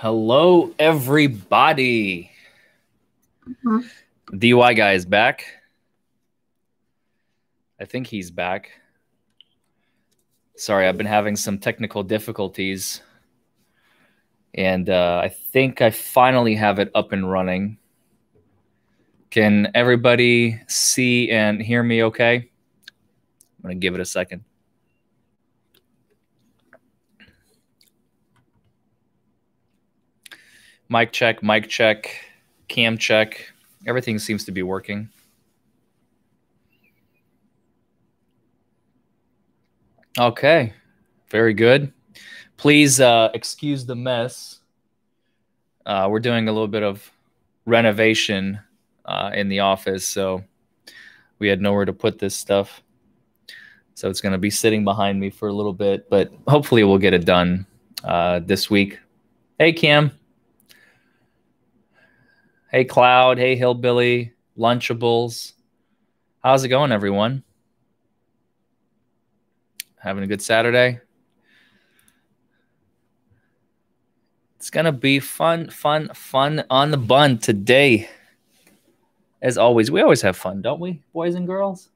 Hello, everybody. DUI guy is back. I think he's back. Sorry, I've been having some technical difficulties. And I think I finally have it up and running. Can everybody see and hear me okay? I'm going to give it a second. Mic check, cam check. Everything seems to be working. Okay, very good. Please excuse the mess. We're doing a little bit of renovation in the office, so we had nowhere to put this stuff. So it's going to be sitting behind me for a little bit, but hopefully we'll get it done this week. Hey, Cam. Hey, Cloud. Hey, Hillbilly. Lunchables. How's it going, everyone? Having a good Saturday? It's going to be fun on the bun today. As always, we always have fun, don't we, boys and girls?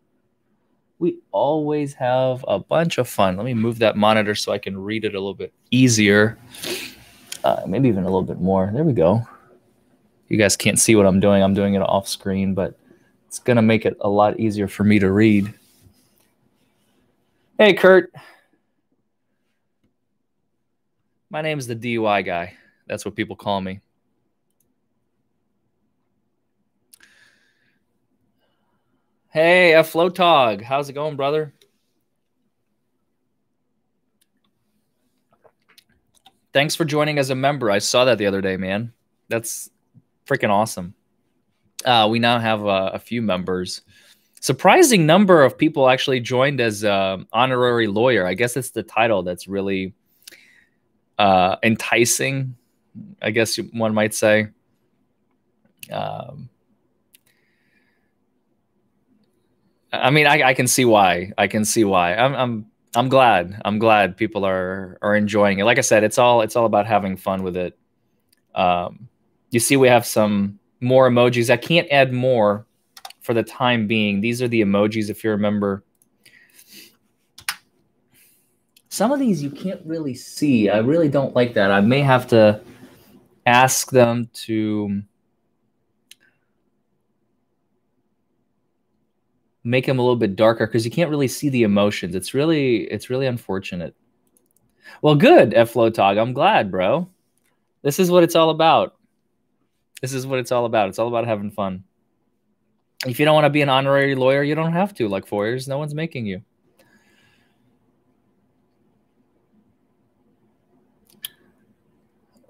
We always have a bunch of fun. Let me move that monitor so I can read it a little bit easier. Maybe even a little bit more. There we go. You guys can't see what I'm doing. I'm doing it off screen, but it's going to make it a lot easier for me to read. Hey, Kurt. My name is the DUI guy. That's what people call me. Hey, Flotog. How's it going, brother? Thanks for joining as a member. I saw that the other day, man. That's freaking awesome. We now have a few members. Surprising number of people actually joined as honorary lawyer. I guess it's the title that's really enticing, I guess one might say. I mean, I can see why. I can see why. I'm glad. I'm glad people are enjoying it. Like I said, it's all about having fun with it. You see, we have some more emojis. I can't add more for the time being. These are the emojis, if you remember. Some of these you can't really see. I really don't like that. I may have to ask them to make them a little bit darker because you can't really see the emotions. It's really unfortunate. Well, good, Flotog. I'm glad, bro. This is what it's all about. This is what it's all about. It's all about having fun. If you don't want to be an honorary lawyer, you don't have to. Like lawyers, no one's making you.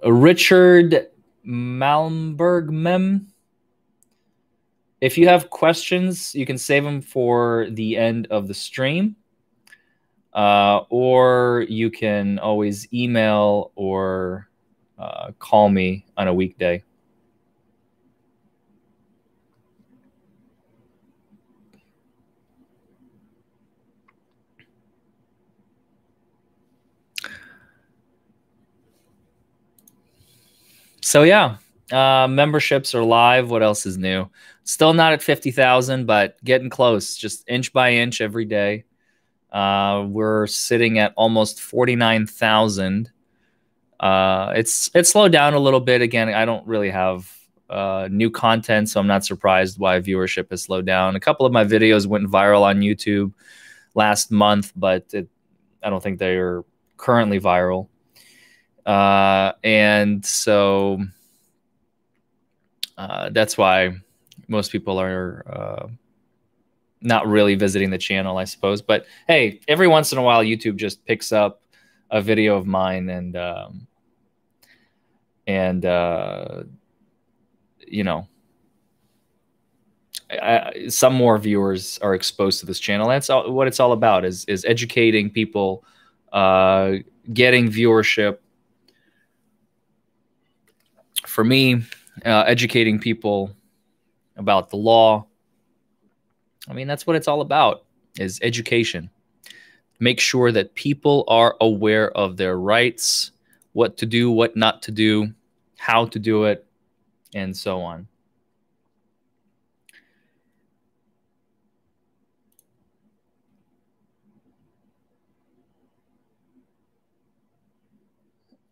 Richard Malmberg Mem. If you have questions, you can save them for the end of the stream. Or you can always email or call me on a weekday. So, yeah. Memberships are live. What else is new? Still not at 50,000, but getting close. Just inch by inch every day. We're sitting at almost 49,000. It slowed down a little bit. Again, I don't really have new content, so I'm not surprised why viewership has slowed down. A couple of my videos went viral on YouTube last month, but I don't think they are currently viral. And so... that's why most people are not really visiting the channel, I suppose. But, hey, every once in a while, YouTube just picks up a video of mine and you know, some more viewers are exposed to this channel. That's all, what it's all about is educating people, getting viewership. For me... educating people about the law. I mean, that's what it's all about, is education. Make sure that people are aware of their rights, what to do, what not to do, how to do it, and so on.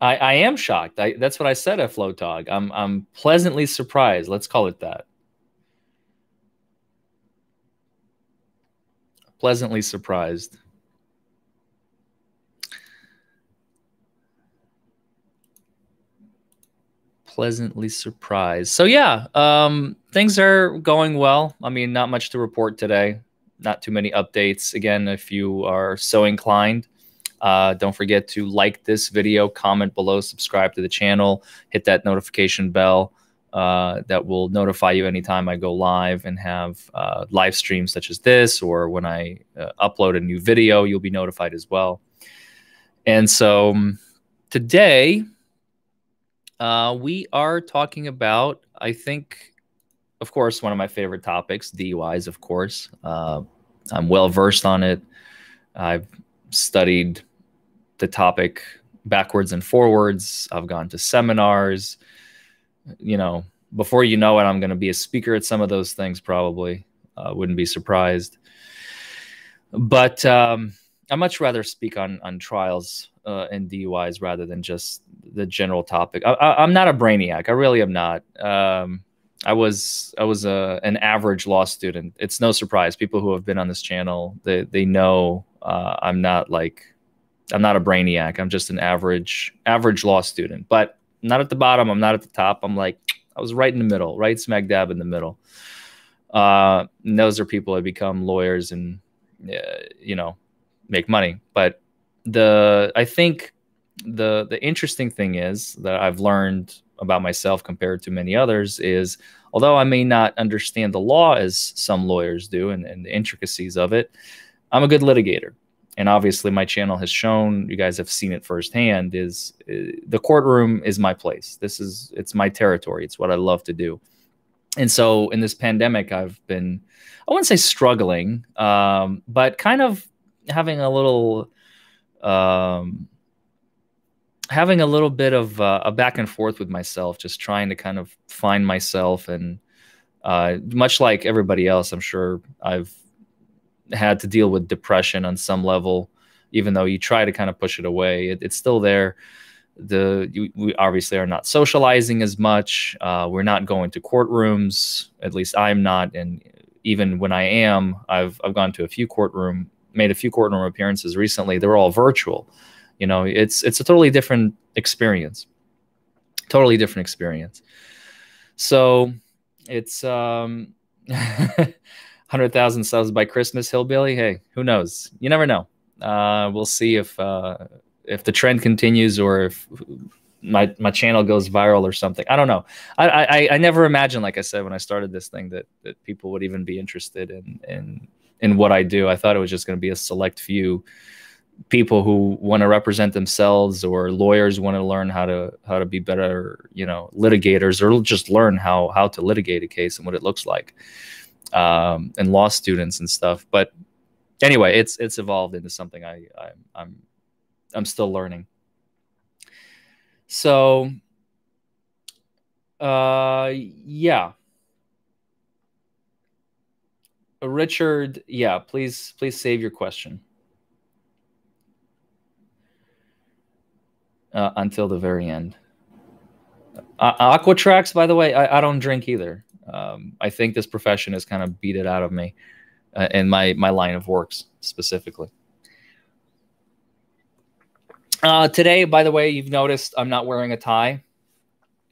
I am shocked. That's what I said at FlowTalk. I'm pleasantly surprised. Let's call it that. Pleasantly surprised. Pleasantly surprised. So yeah, things are going well. I mean, not much to report today. Not too many updates. Again, if you are so inclined, don't forget to like this video, comment below, subscribe to the channel, hit that notification bell. That will notify you anytime I go live and have live streams such as this, or when I upload a new video, you'll be notified as well. And so today we are talking about, I think, of course, one of my favorite topics, DUIs, of course. I'm well versed on it. I've studied the topic backwards and forwards. I've gone to seminars. You know, before you know it, I'm going to be a speaker at some of those things, probably. Wouldn't be surprised. But I much rather speak on trials and DUIs rather than just the general topic. I'm not a brainiac. I really am not. I was an average law student. It's no surprise. People who have been on this channel, they know I'm not a brainiac. I'm just an average law student. But I'm not at the bottom. I'm not at the top. I'm like, I was right in the middle, right smack dab in the middle. And those are people that become lawyers and, you know, make money. But I think the interesting thing is that I've learned about myself compared to many others is, although I may not understand the law as some lawyers do and the intricacies of it, I'm a good litigator. And obviously my channel has shown, you guys have seen it firsthand, is the courtroom is my place. It's my territory. It's what I love to do. And so in this pandemic, I've been, I wouldn't say struggling, but kind of having a little bit of a back and forth with myself, just trying to kind of find myself. And much like everybody else, I'm sure I've had to deal with depression on some level, even though you try to kind of push it away. It's still there. We obviously are not socializing as much. We're not going to courtrooms. At least I'm not. And even when I am, I've gone to made a few courtroom appearances recently. They're all virtual. You know, it's a totally different experience. Totally different experience. So it's, 100,000 subs by Christmas, hillbilly. Hey, who knows? You never know. We'll see if the trend continues or if my channel goes viral or something. I don't know. I never imagined, like I said, when I started this thing, that people would even be interested in what I do. I thought it was just going to be a select few people who want to represent themselves, or lawyers want to learn how to be better, you know, litigators, or just learn how to litigate a case and what it looks like. And law students and stuff. But anyway, it's evolved into something I'm still learning. So, yeah. Richard, yeah, please save your question until the very end. Aquatrax, by the way, I don't drink either. I think this profession has kind of beat it out of me and my line of works specifically. Today, by the way, you've noticed I'm not wearing a tie.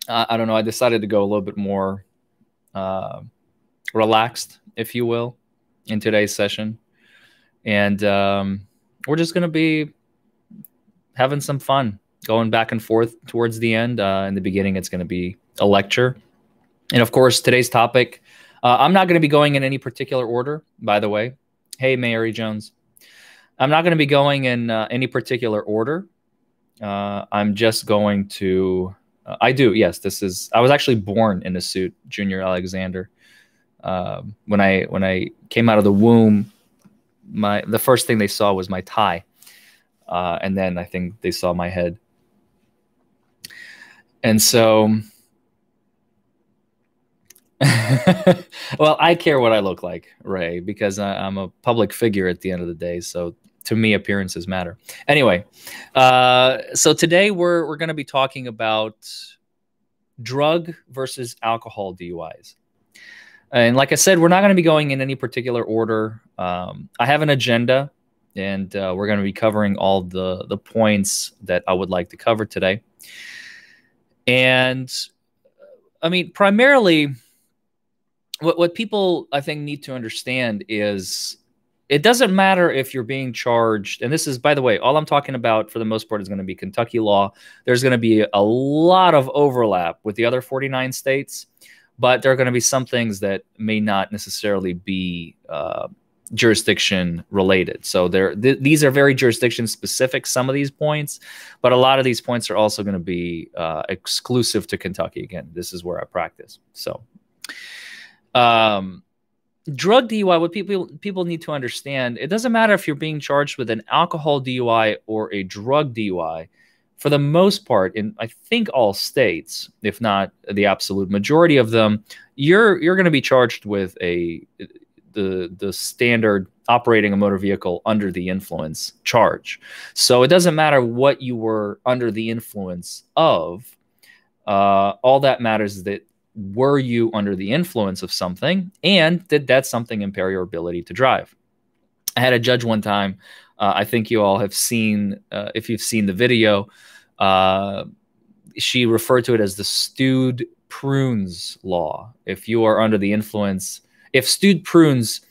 I don't know. I decided to go a little bit more relaxed, if you will, in today's session. And we're just going to be having some fun, going back and forth towards the end. In the beginning, it's going to be a lecture. And of course, today's topic, I'm not going to be going in any particular order, by the way. Hey, Mary Jones. I'm not going to be going in any particular order. I'm just going to, I do. Yes, I was actually born in a suit, Junior Alexander. When I came out of the womb, the first thing they saw was my tie. And then I think they saw my head. And so, well, I care what I look like, Ray, because I'm a public figure at the end of the day. So to me, appearances matter. Anyway, so today we're going to be talking about drug versus alcohol DUIs. And like I said, we're not going to be going in any particular order. I have an agenda, and we're going to be covering all the points that I would like to cover today. And I mean, primarily, what people, I think, need to understand is it doesn't matter if you're being charged. And this is, by the way, all I'm talking about for the most part is going to be Kentucky law. There's going to be a lot of overlap with the other 49 states. But there are going to be some things that may not necessarily be jurisdiction related. So these are very jurisdiction specific, some of these points. But a lot of these points are also going to be exclusive to Kentucky. Again, this is where I practice. So drug DUI, what people need to understand, it doesn't matter if you're being charged with an alcohol DUI or a drug DUI. For the most part, in I think all states, if not the absolute majority of them, you're going to be charged with the standard operating a motor vehicle under the influence charge. So it doesn't matter what you were under the influence of. All that matters is that were you under the influence of something, and did that something impair your ability to drive? I had a judge one time. I think you all have seen, if you've seen the video, she referred to it as the stewed prunes law. If you are under the influence, if stewed prunes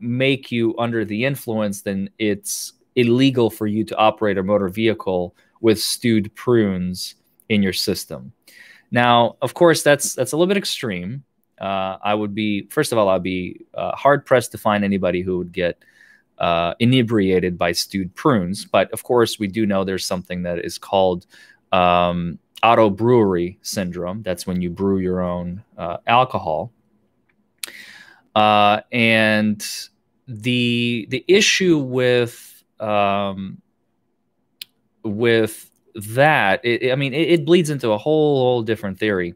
make you under the influence, then it's illegal for you to operate a motor vehicle with stewed prunes in your system. Now, of course, that's a little bit extreme. I would be, first of all, I'd be hard pressed to find anybody who would get inebriated by stewed prunes. But of course, we do know there's something that is called auto brewery syndrome. That's when you brew your own alcohol. And the issue with that, it bleeds into a whole different theory.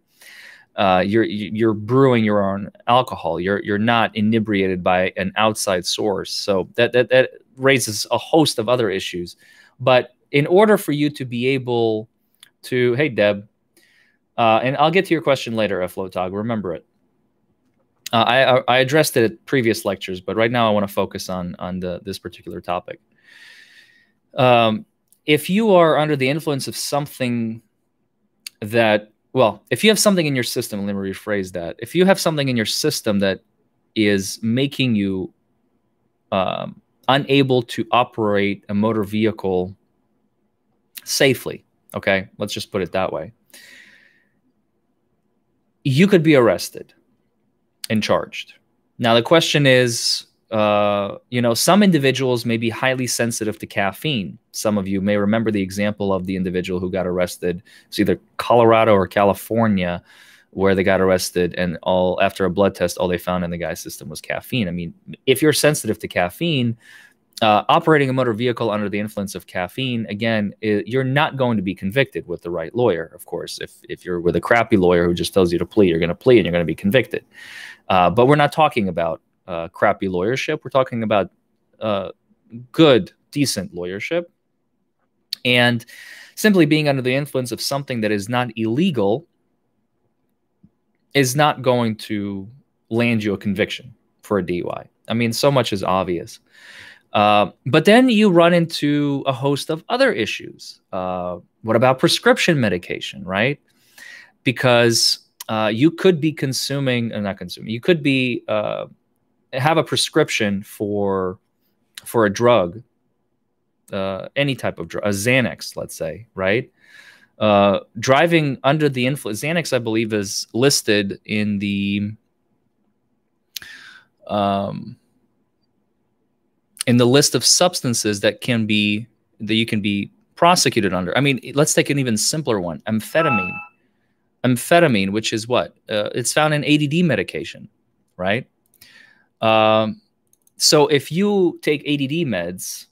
You're brewing your own alcohol. You're not inebriated by an outside source. So that raises a host of other issues. But in order for you to be able to, hey Deb, and I'll get to your question later, Flotog. Remember it. I addressed it at previous lectures, but right now I want to focus on this particular topic. If you are under the influence of something that, well, if you have something in your system, let me rephrase that. If you have something in your system that is making you unable to operate a motor vehicle safely, okay, let's just put it that way, you could be arrested and charged. Now, the question is, you know, some individuals may be highly sensitive to caffeine. Some of you may remember the example of the individual who got arrested. It's either Colorado or California where they got arrested, and all after a blood test, all they found in the guy's system was caffeine. I mean, if you're sensitive to caffeine, operating a motor vehicle under the influence of caffeine, again, you're not going to be convicted with the right lawyer, of course. If you're with a crappy lawyer who just tells you to plea, you're going to plea and you're going to be convicted. But we're not talking about crappy lawyership. We're talking about good, decent lawyership. And simply being under the influence of something that is not illegal is not going to land you a conviction for a DUI. I mean, so much is obvious. But then you run into a host of other issues. What about prescription medication, right? Because you could be consuming, not consuming, you could be have a prescription for a drug, any type of drug, a Xanax, let's say, right? Driving under the influence, Xanax, I believe, is listed in the list of substances that can be, that you can be prosecuted under. I mean, let's take an even simpler one: amphetamine. Amphetamine, which is what? It's found in ADD medication, right? So if you take ADD meds,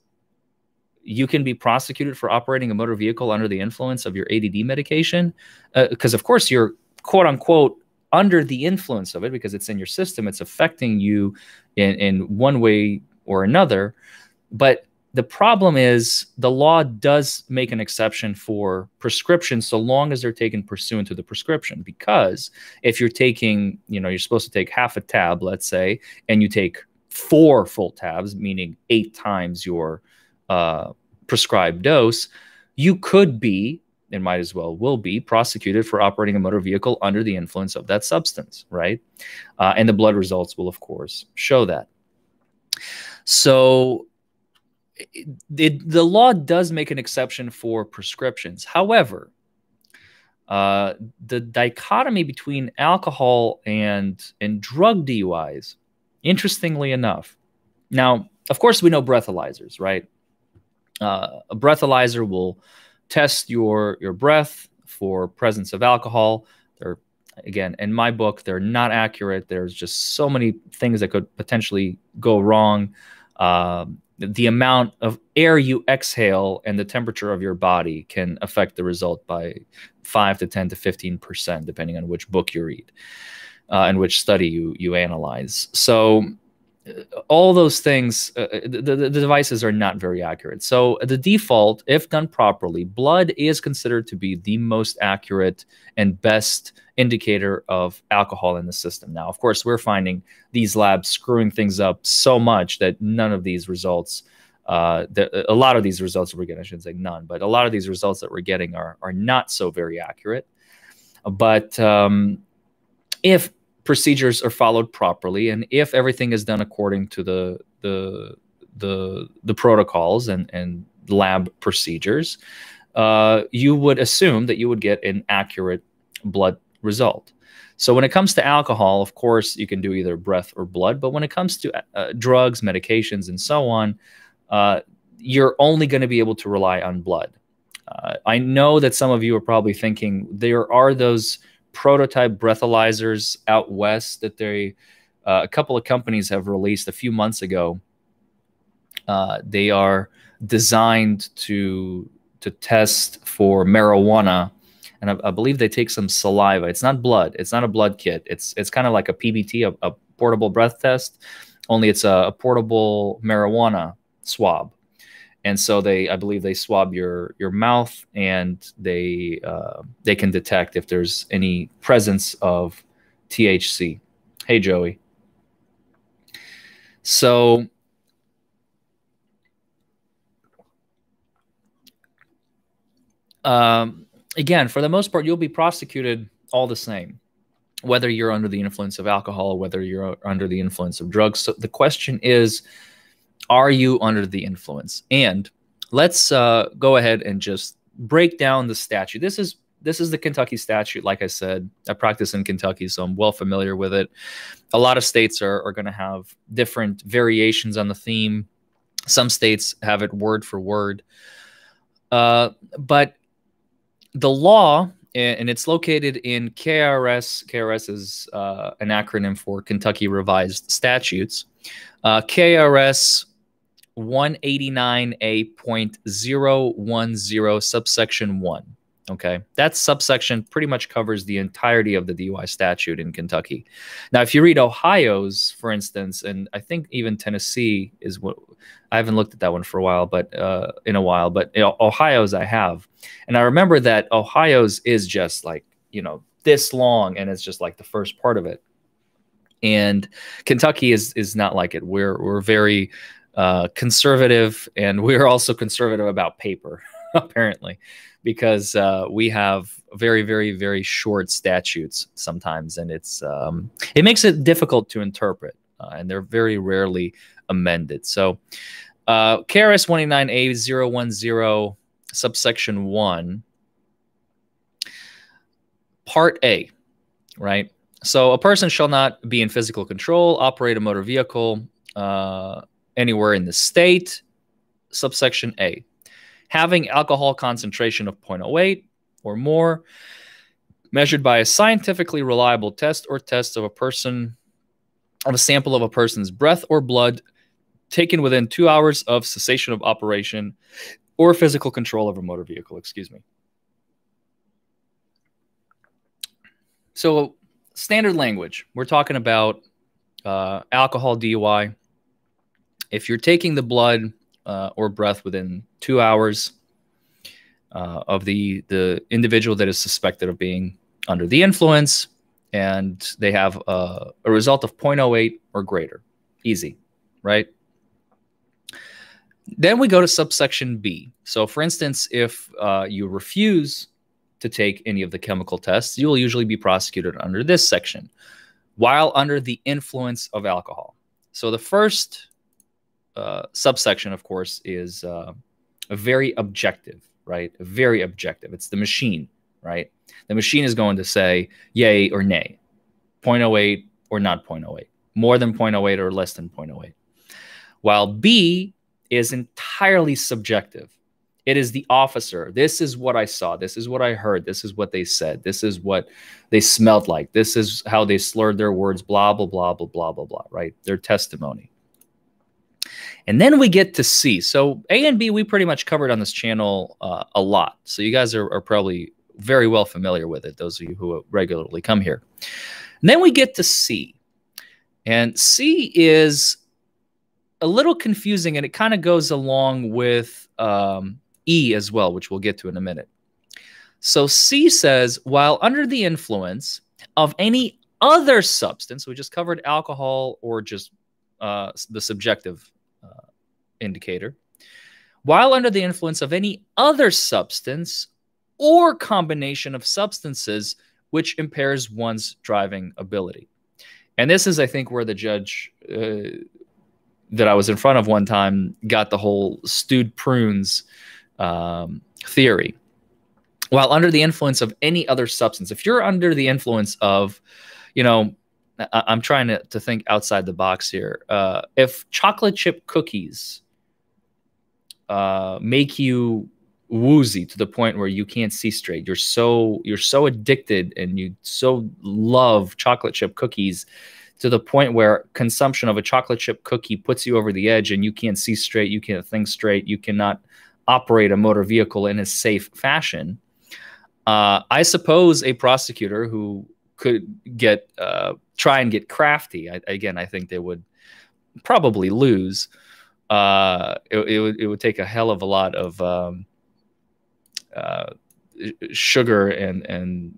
you can be prosecuted for operating a motor vehicle under the influence of your ADD medication, because of course you're quote unquote under the influence of it, because it's in your system, it's affecting you in one way or another. But the problem is the law does make an exception for prescriptions so long as they're taken pursuant to the prescription, because if you're taking, you know, you're supposed to take half a tab, let's say, and you take 4 full tabs, meaning 8 times your prescribed dose, you could be, and might as well will be, prosecuted for operating a motor vehicle under the influence of that substance, right? And the blood results will, of course, show that. So the law does make an exception for prescriptions. However, the dichotomy between alcohol and drug DUIs, interestingly enough, now, of course, we know breathalyzers, right? A breathalyzer will test your breath for presence of alcohol. They're, again, in my book, they're not accurate. There's just so many things that could potentially go wrong. The amount of air you exhale and the temperature of your body can affect the result by 5 to 10 to 15%, depending on which book you read and which study you analyze. So all those things, the devices are not very accurate. So the default, if done properly, blood is considered to be the most accurate and best indicator of alcohol in the system. Now, of course, we're finding these labs screwing things up so much that none of these results, a lot of these results we're getting, I shouldn't say none, but a lot of these results that we're getting are not so very accurate. But if procedures are followed properly, and if everything is done according to the protocols and lab procedures, you would assume that you would get an accurate blood result. So when it comes to alcohol, of course, you can do either breath or blood. But when it comes to drugs, medications, and so on, you're only going to be able to rely on blood. I know that some of you are probably thinking there are those prototype breathalyzers out west that they, a couple of companies have released a few months ago. They are designed to test for marijuana, and I believe they take some saliva. It's not blood. It's not a blood kit. It's kind of like a PBT, a portable breath test, only it's a portable marijuana swab. And so they, I believe, they swab your mouth, and they can detect if there's any presence of THC. Hey, Joey. So again, for the most part, you'll be prosecuted all the same, whether you're under the influence of alcohol, whether you're under the influence of drugs. So the question is, are you under the influence? And let's go ahead and just break down the statute. This is the Kentucky statute. Like I said, I practice in Kentucky, so I'm well familiar with it. A lot of states are going to have different variations on the theme. Some states have it word for word. But the law, and it's located in KRS. KRS is an acronym for Kentucky Revised Statutes. KRS 189A.010 subsection 1. Okay, that subsection pretty much covers the entirety of the DUI statute in Kentucky. Now, if you read Ohio's, for instance, and I think even Tennessee is what, I haven't looked at that one for a while, but in a while, but you know, Ohio's I have. And I remember that Ohio's is just like, you know, this long, and it's just like the first part of it. And Kentucky is not like it. We're very conservative, and we're also conservative about paper, apparently, because we have very, very, very short statutes sometimes, and it's it makes it difficult to interpret, and they're very rarely amended. So KRS 189A.010 subsection 1, part A, right? So a person shall not be in physical control, operate a motor vehicle anywhere in the state, subsection A, having alcohol concentration of 0.08 or more, measured by a scientifically reliable test or tests of a sample of a person's breath or blood taken within 2 hours of cessation of operation or physical control of a motor vehicle, excuse me. So standard language, we're talking about alcohol, DUI. If you're taking the blood or breath within 2 hours of the individual that is suspected of being under the influence, and they have a result of 0.08 or greater. Easy, right? Then we go to subsection B. So for instance, if you refuse to take any of the chemical tests, you will usually be prosecuted under this section, while under the influence of alcohol. So the first subsection, of course, is very objective, right? Very objective. It's the machine, right? The machine is going to say yay or nay, 0.08 or not 0.08, more than 0.08 or less than 0.08. While B is entirely subjective. It is the officer. This is what I saw. This is what I heard. This is what they said. This is what they smelled like. This is how they slurred their words, blah, blah, blah, blah, blah, blah, blah, right? Their testimony. And then we get to C. So A and B, we pretty much covered on this channel a lot. So you guys are probably very well familiar with it, those of you who regularly come here. And then we get to C. And C is a little confusing, and it kind of goes along with E as well, which we'll get to in a minute. So C says, while under the influence of any other substance, we just covered alcohol or just the subjective indicator, while under the influence of any other substance or combination of substances which impairs one's driving ability. And this is, I think, where the judge that I was in front of one time got the whole stewed prunes theory. While under the influence of any other substance, if you're under the influence of, you know, I'm trying to think outside the box here. If chocolate chip cookies make you woozy to the point where you can't see straight, you're so addicted and you so love chocolate chip cookies to the point where consumption of a chocolate chip cookie puts you over the edge and you can't see straight, you can't think straight, you cannot operate a motor vehicle in a safe fashion. I suppose a prosecutor who could get try and get crafty. I think they would probably lose. It would take a hell of a lot of sugar and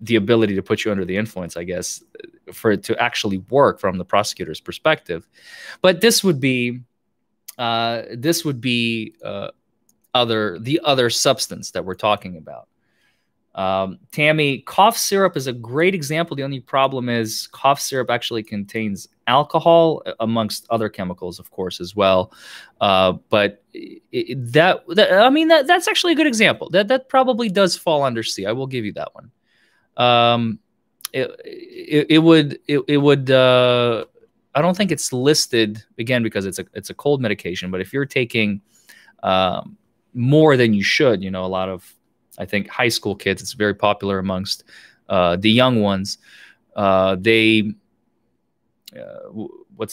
the ability to put you under the influence, I guess, for it to actually work from the prosecutor's perspective. But this would be the other substance that we're talking about. Tammy, cough syrup is a great example. The only problem is cough syrup actually contains alcohol, amongst other chemicals, of course, as well. But that's actually a good example. That probably does fall under C. I will give you that one. It would I don't think it's listed again because it's a cold medication. But if you're taking more than you should, you know, a lot of, I think, high school kids, it's very popular amongst the young ones. What's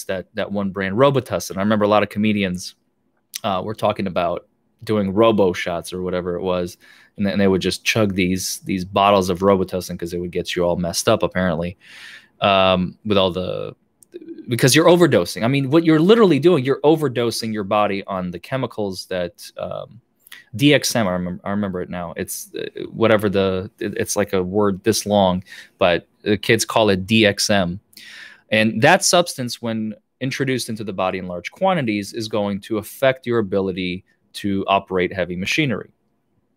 that one brand? Robitussin. I remember a lot of comedians were talking about doing Robo shots or whatever it was, and they would just chug these bottles of Robitussin because it would get you all messed up, apparently, because you're overdosing. I mean, what you're literally doing, you're overdosing your body on the chemicals that DXM, I remember it now. It's whatever it's like a word this long, but the kids call it DXM. And that substance, when introduced into the body in large quantities, is going to affect your ability to operate heavy machinery.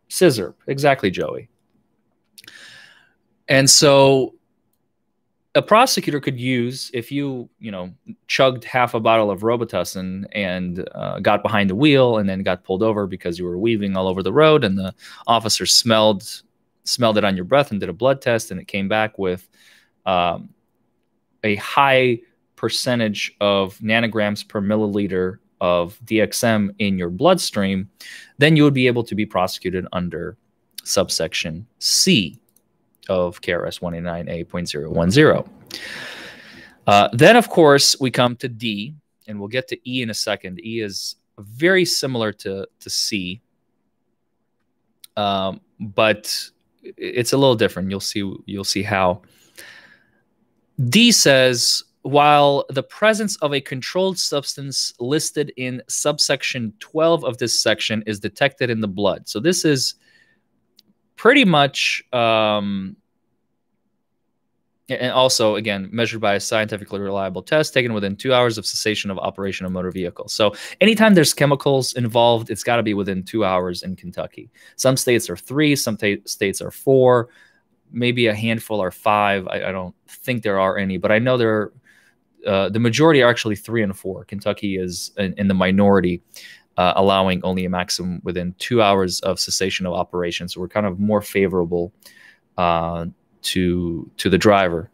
Scissor, exactly, Joey. And so a prosecutor could use, if you chugged half a bottle of Robitussin and got behind the wheel and then got pulled over because you were weaving all over the road and the officer smelled it on your breath and did a blood test, and it came back with a high percentage of nanograms per milliliter of DXM in your bloodstream, then you would be able to be prosecuted under subsection C of KRS 189A.010. Then, of course, we come to D, and we'll get to E in a second. E is very similar to C, but it's a little different. You'll see how. D says, while the presence of a controlled substance listed in subsection 12 of this section is detected in the blood. So this is pretty much, and also, again, measured by a scientifically reliable test taken within 2 hours of cessation of operation of motor vehicle. So anytime there's chemicals involved, it's got to be within 2 hours in Kentucky. Some states are 3, some states are 4, maybe a handful are 5. I don't think there are any, but I know there are. The majority are actually 3 and 4. Kentucky is in the minority, allowing only a maximum within 2 hours of cessation of operations. So we're kind of more favorable to the driver.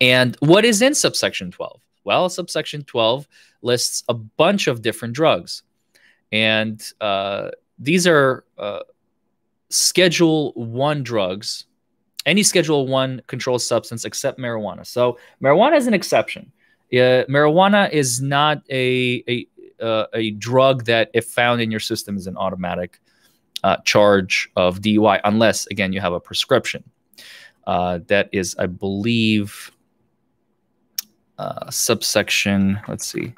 And what is in subsection 12? Well, subsection 12 lists a bunch of different drugs. And these are Schedule 1 drugs. Any Schedule 1 controlled substance except marijuana. So marijuana is an exception. Marijuana is not a drug that, if found in your system, is an automatic charge of DUI, unless, again, you have a prescription. That is, I believe, subsection, let's see,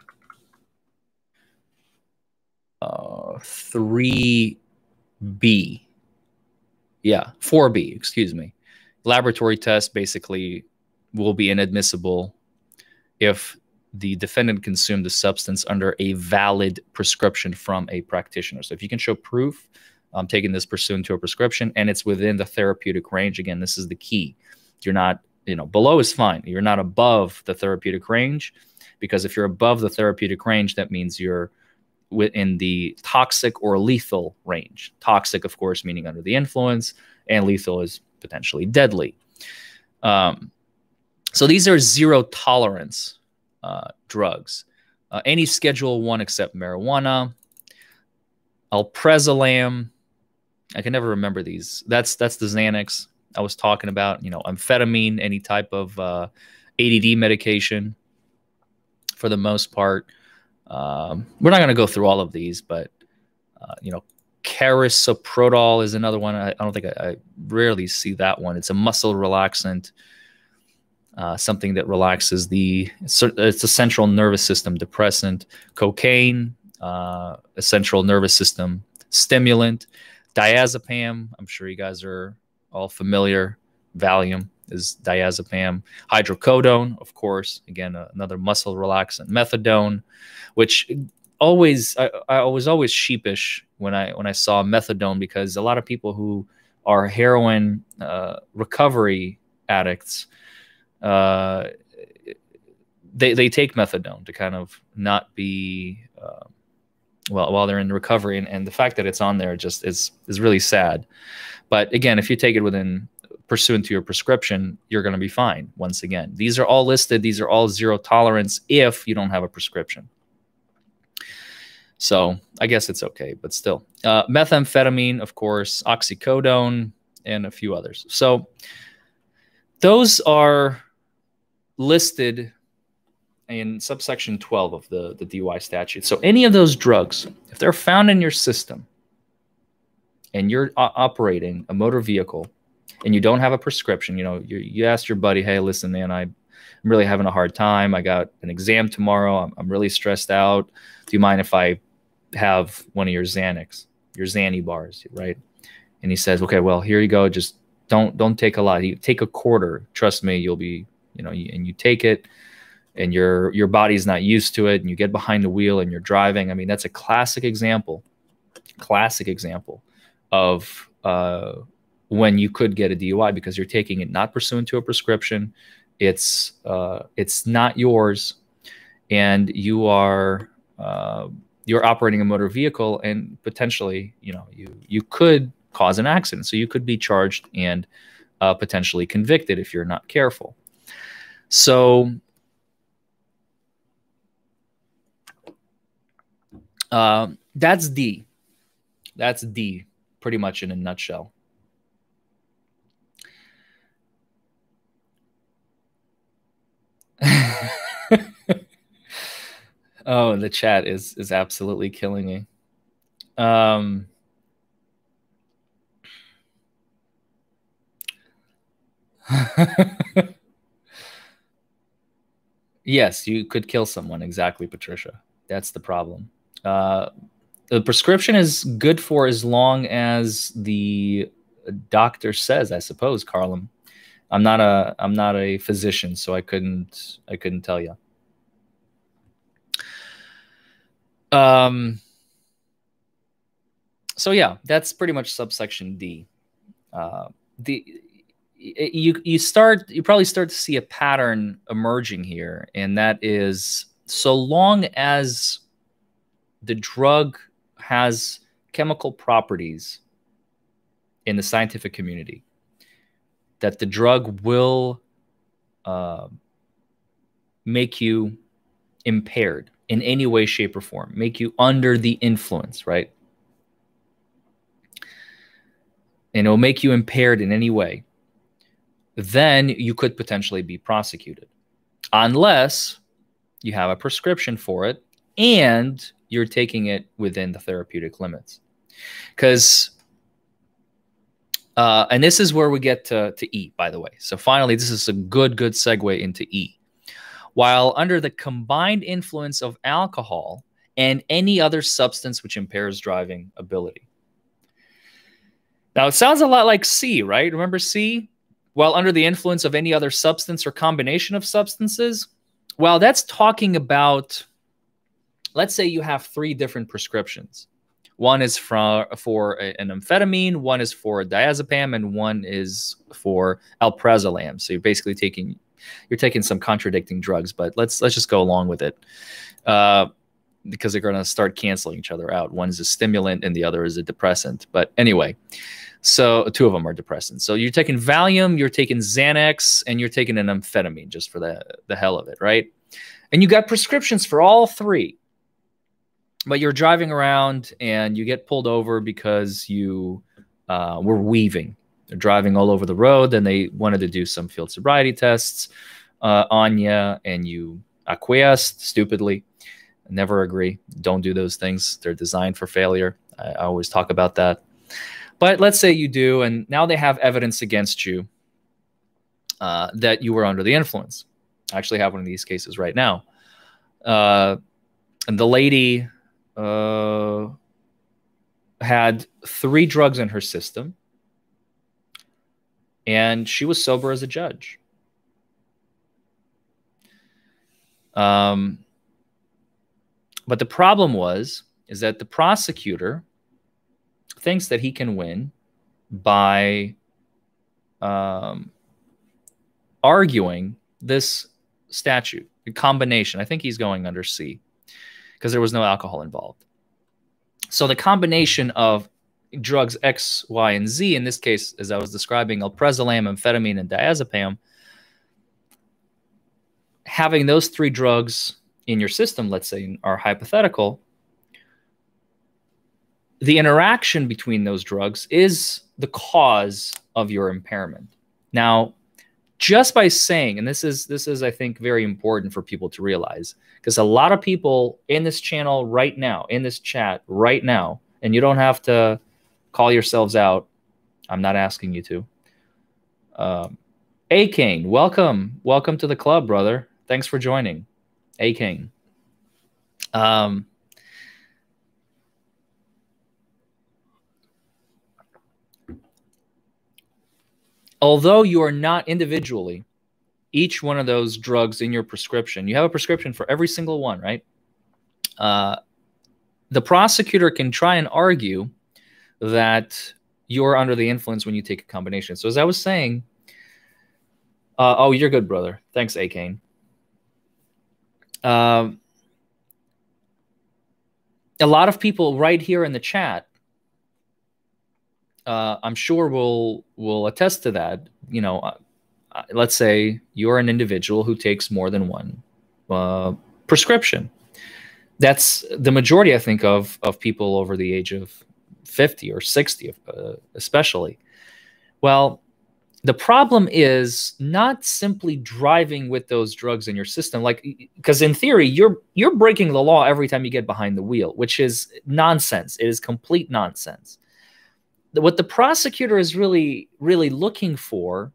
3B. Yeah, 4B, excuse me. Laboratory tests basically will be inadmissible if the defendant consumed the substance under a valid prescription from a practitioner. So if you can show proof, I'm taking this pursuant to a prescription, and it's within the therapeutic range. Again, this is the key. You're not, you know, below is fine. You're not above the therapeutic range, because if you're above the therapeutic range, that means you're within the toxic or lethal range. Toxic, of course, meaning under the influence, and lethal is potentially deadly. So these are zero tolerance drugs. Any Schedule 1 except marijuana, alprazolam. I can never remember these. That's the Xanax I was talking about. You know, amphetamine, any type of ADD medication. For the most part, we're not going to go through all of these, but you know. Carisoprodol is another one. I don't think I rarely see that one. It's a muscle relaxant, something that relaxes the. It's a central nervous system depressant. Cocaine, a central nervous system stimulant. Diazepam. I'm sure you guys are all familiar. Valium is diazepam. Hydrocodone, of course. Again, another muscle relaxant. Methadone, which. I was always sheepish when I saw methadone, because a lot of people who are heroin recovery addicts, they take methadone to kind of not be well while they're in recovery, and the fact that it's on there just is really sad. But again, if you take it within pursuant to your prescription, you're going to be fine. Once again, these are all listed. These are all zero tolerance if you don't have a prescription. So I guess it's okay, but still. Methamphetamine, of course, oxycodone, and a few others. So those are listed in subsection 12 of the DUI statute. So any of those drugs, if they're found in your system and you're operating a motor vehicle and you don't have a prescription, you know, you ask your buddy, hey, listen, man, I'm really having a hard time. I got an exam tomorrow. I'm really stressed out. Do you mind if I have one of your Xanax, your Xanny bars, right? And he says, okay, well, here you go. Just don't take a lot. You take a quarter. Trust me, you'll be, you know, and you take it, and your body's not used to it, and you get behind the wheel and you're driving. I mean, that's a classic example of when you could get a DUI, because you're taking it not pursuant to a prescription. It's not yours, and you are you're operating a motor vehicle, and potentially, you know, you could cause an accident. So you could be charged and potentially convicted if you're not careful. So that's D. That's D, pretty much in a nutshell. Oh, the chat is absolutely killing me. Yes, you could kill someone. Exactly, Patricia. That's the problem. The prescription is good for as long as the doctor says, I suppose, Carlum. I'm not a physician, so I couldn't tell you. So yeah, that's pretty much subsection D. You probably start to see a pattern emerging here, and that is so long as the drug has chemical properties in the scientific community, that the drug will make you impaired in any way, shape, or form, make you under the influence, right? And it'll make you impaired in any way. Then you could potentially be prosecuted unless you have a prescription for it and you're taking it within the therapeutic limits. Because, and this is where we get to E, by the way. So finally, this is a good segue into E. While under the combined influence of alcohol and any other substance which impairs driving ability. Now, it sounds a lot like C, right? Remember C? While under the influence of any other substance or combination of substances? Well, that's talking about, let's say you have three different prescriptions. One is for an amphetamine, one is for a diazepam, and one is for alprazolam. So you're basically taking, you're taking some contradicting drugs, but let's just go along with it because they're going to start canceling each other out. One is a stimulant and the other is a depressant. But anyway, so two of them are depressants. So you're taking Valium, you're taking Xanax, and you're taking an amphetamine just for the hell of it, right? And you got prescriptions for all three, but you're driving around and you get pulled over because you were weaving. They're driving all over the road, and they wanted to do some field sobriety tests on you, and you acquiesced stupidly. Never agree. Don't do those things. They're designed for failure. I always talk about that. But let's say you do, and now they have evidence against you that you were under the influence. I actually have one of these cases right now. And the lady had three drugs in her system. And she was sober as a judge. But the problem is that the prosecutor thinks that he can win by arguing this statute, the combination. I think he's going under C because there was no alcohol involved. So the combination of drugs X, Y, and Z, in this case, as I was describing, alprazolam, amphetamine, and diazepam, having those three drugs in your system, let's say, are hypothetical, the interaction between those drugs is the cause of your impairment. Now, just by saying, and this is, I think, very important for people to realize, because a lot of people in this channel right now, in this chat right now, and you don't have to call yourselves out. I'm not asking you to. A-Kane, welcome. Welcome to the club, brother. Thanks for joining. A-Kane. Although you are not individually each one of those drugs in your prescription, you have a prescription for every single one, right? The prosecutor can try and argue that you're under the influence when you take a combination. So as I was saying, oh, you're good, brother. Thanks, A-Kane. A lot of people right here in the chat, I'm sure will attest to that. You know, let's say you're an individual who takes more than one prescription. That's the majority, I think, of people over the age of 50 or 60, especially. Well, The problem is not simply driving with those drugs in your system, like, because in theory, you're breaking the law every time you get behind the wheel, which is nonsense. It is complete nonsense. What the prosecutor is really looking for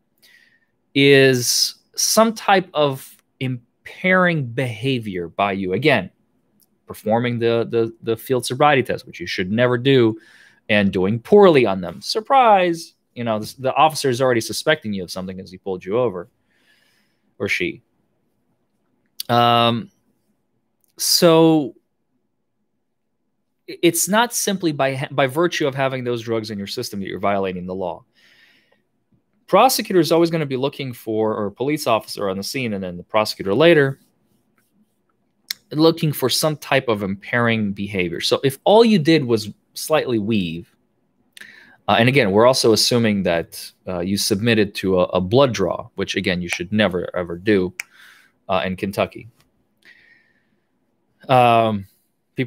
is some type of impairing behavior by you. Again, performing the field sobriety test, which you should never do, and doing poorly on them. Surprise. You know, the officer is already suspecting you of something as he pulled you over, or she. So it's not simply by virtue of having those drugs in your system that you're violating the law. Prosecutor is always going to be looking for, or a police officer on the scene, and then the prosecutor later, looking for some type of impairing behavior. So if all you did was slightly weave, and again, we're also assuming that you submitted to a blood draw, which, again, you should never, ever do in Kentucky. People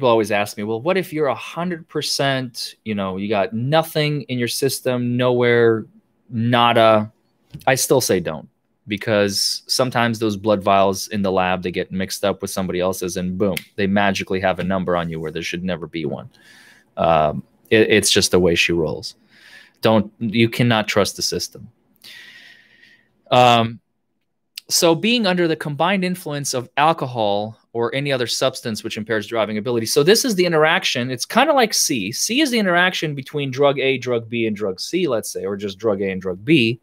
always ask me, well, what if you're 100%, you know, you got nothing in your system, nowhere, nada? I still say don't, because sometimes those blood vials in the lab, they get mixed up with somebody else's and boom, they magically have a number on you where there should never be one. It's just the way she rolls. You cannot trust the system. So being under the combined influence of alcohol or any other substance which impairs driving ability. So this is the interaction. It's kind of like C. C is the interaction between drug A, drug B, and drug C, let's say, or just drug A and drug B,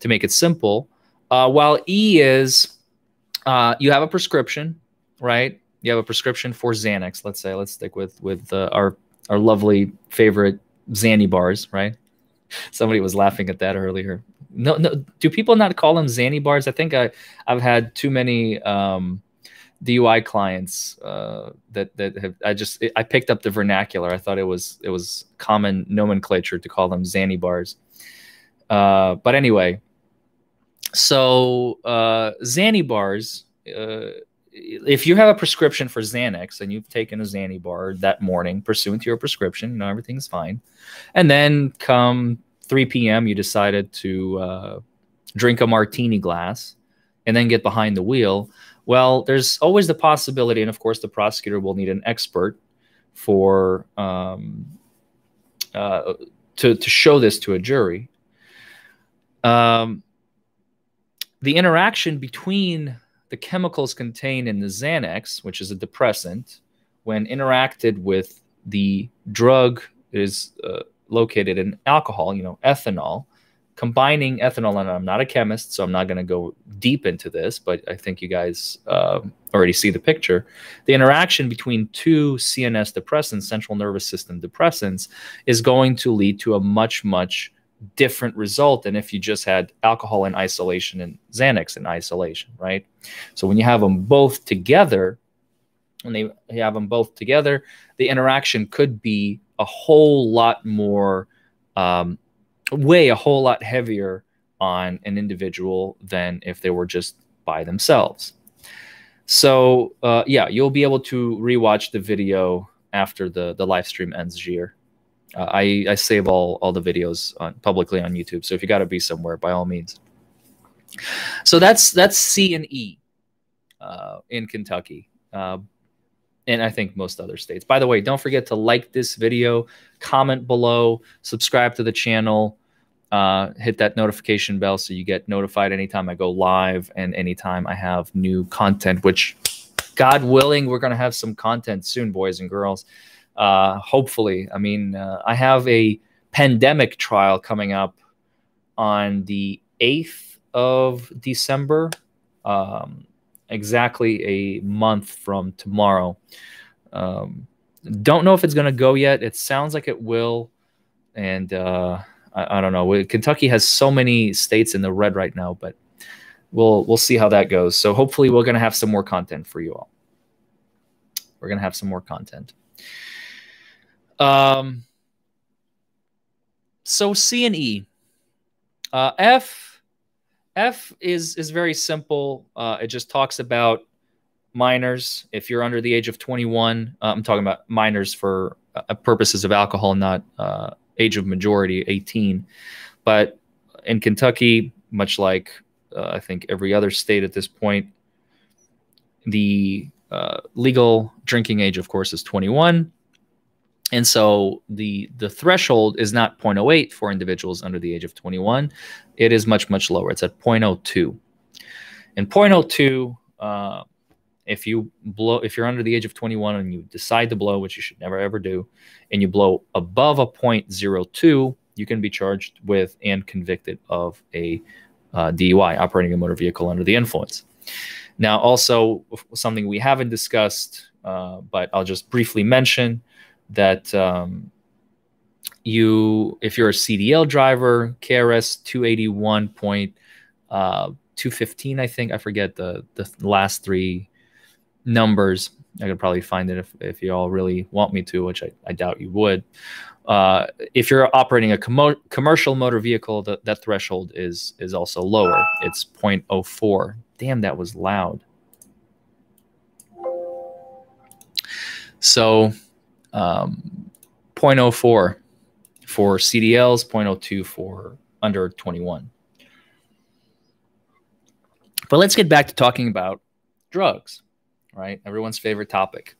to make it simple. While E is you have a prescription, right? You have a prescription for Xanax, let's say. Let's stick with our lovely favorite Xanny bars, right? Somebody was laughing at that earlier. No, do people not call them Xanny bars? I think I've had too many DUI clients that have. I picked up the vernacular. I thought it was common nomenclature to call them Xanny bars. But anyway, so Xanny bars. If you have a prescription for Xanax and you've taken a Xanny bar that morning pursuant to your prescription, you know, everything's fine. And then come 3 p.m., you decided to drink a martini glass and then get behind the wheel. Well, there's always the possibility, and of course the prosecutor will need an expert for to show this to a jury. The interaction between the chemicals contained in the Xanax, which is a depressant, when interacted with the drug that is located in alcohol, you know, ethanol, combining ethanol, and I'm not a chemist, so I'm not going to go deep into this, but I think you guys already see the picture. The interaction between two CNS depressants, central nervous system depressants, is going to lead to a much, much different result than if you just had alcohol in isolation and Xanax in isolation, right? So when you have them both together, the interaction could be a whole lot more, a whole lot heavier on an individual than if they were just by themselves. So yeah, you'll be able to rewatch the video after the live stream ends here. I save all the videos publicly on YouTube. So if you got to be somewhere, by all means. So that's C and E in Kentucky, and I think most other states. By the way, don't forget to like this video, comment below, subscribe to the channel, hit that notification bell so you get notified anytime I go live and anytime I have new content, which, God willing, we're going to have some content soon, boys and girls. Hopefully. I mean, I have a pandemic trial coming up on the 8th of December, exactly a month from tomorrow. Don't know if it's going to go yet. It sounds like it will. And I don't know. Kentucky has so many states in the red right now, but we'll see how that goes. So hopefully we're going to have some more content for you all. We're going to have some more content. So C and E. F is very simple. It just talks about minors. If you're under the age of 21, I'm talking about minors for purposes of alcohol, not age of majority, 18. But in Kentucky, much like I think every other state at this point. The legal drinking age, of course, is 21. And so the threshold is not 0.08 for individuals under the age of 21. It is much, much lower. It's at 0.02. And 0.02, if you're under the age of 21 and you decide to blow, which you should never, ever do, and you blow above a 0.02, you can be charged with and convicted of a DUI, operating a motor vehicle under the influence. Now, also something we haven't discussed, but I'll just briefly mention that if you're a CDL driver, KRS 281.215, I think, I forget the last three numbers. I could probably find it if you all really want me to, which I doubt you would. If you're operating a commercial motor vehicle, that threshold is also lower. It's 0.04. Damn, that was loud. So 0.04 for CDLs, 0.02 for under 21. But let's get back to talking about drugs, right? Everyone's favorite topic.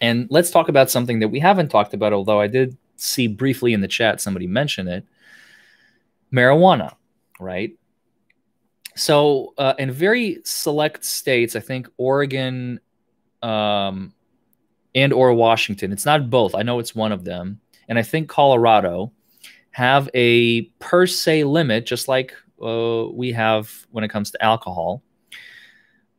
And let's talk about something that we haven't talked about, although I did see briefly in the chat somebody mention it, marijuana, right? So in very select states, I think Oregon and or Washington, it's not both, I know it's one of them, and I think Colorado have a per se limit, just like we have when it comes to alcohol.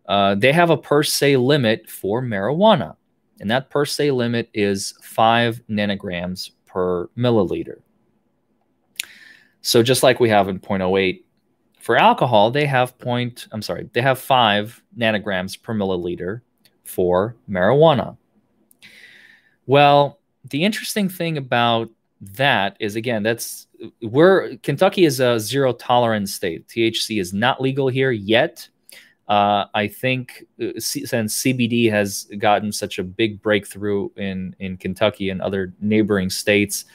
They have a per se limit for marijuana. And that per se limit is 5 nanograms per milliliter. So just like we have in 0.08 for alcohol, they have they have 5 nanograms per milliliter for marijuana. Well, the interesting thing about that is, again, Kentucky is a zero tolerance state. THC is not legal here yet. I think since CBD has gotten such a big breakthrough in Kentucky and other neighboring states,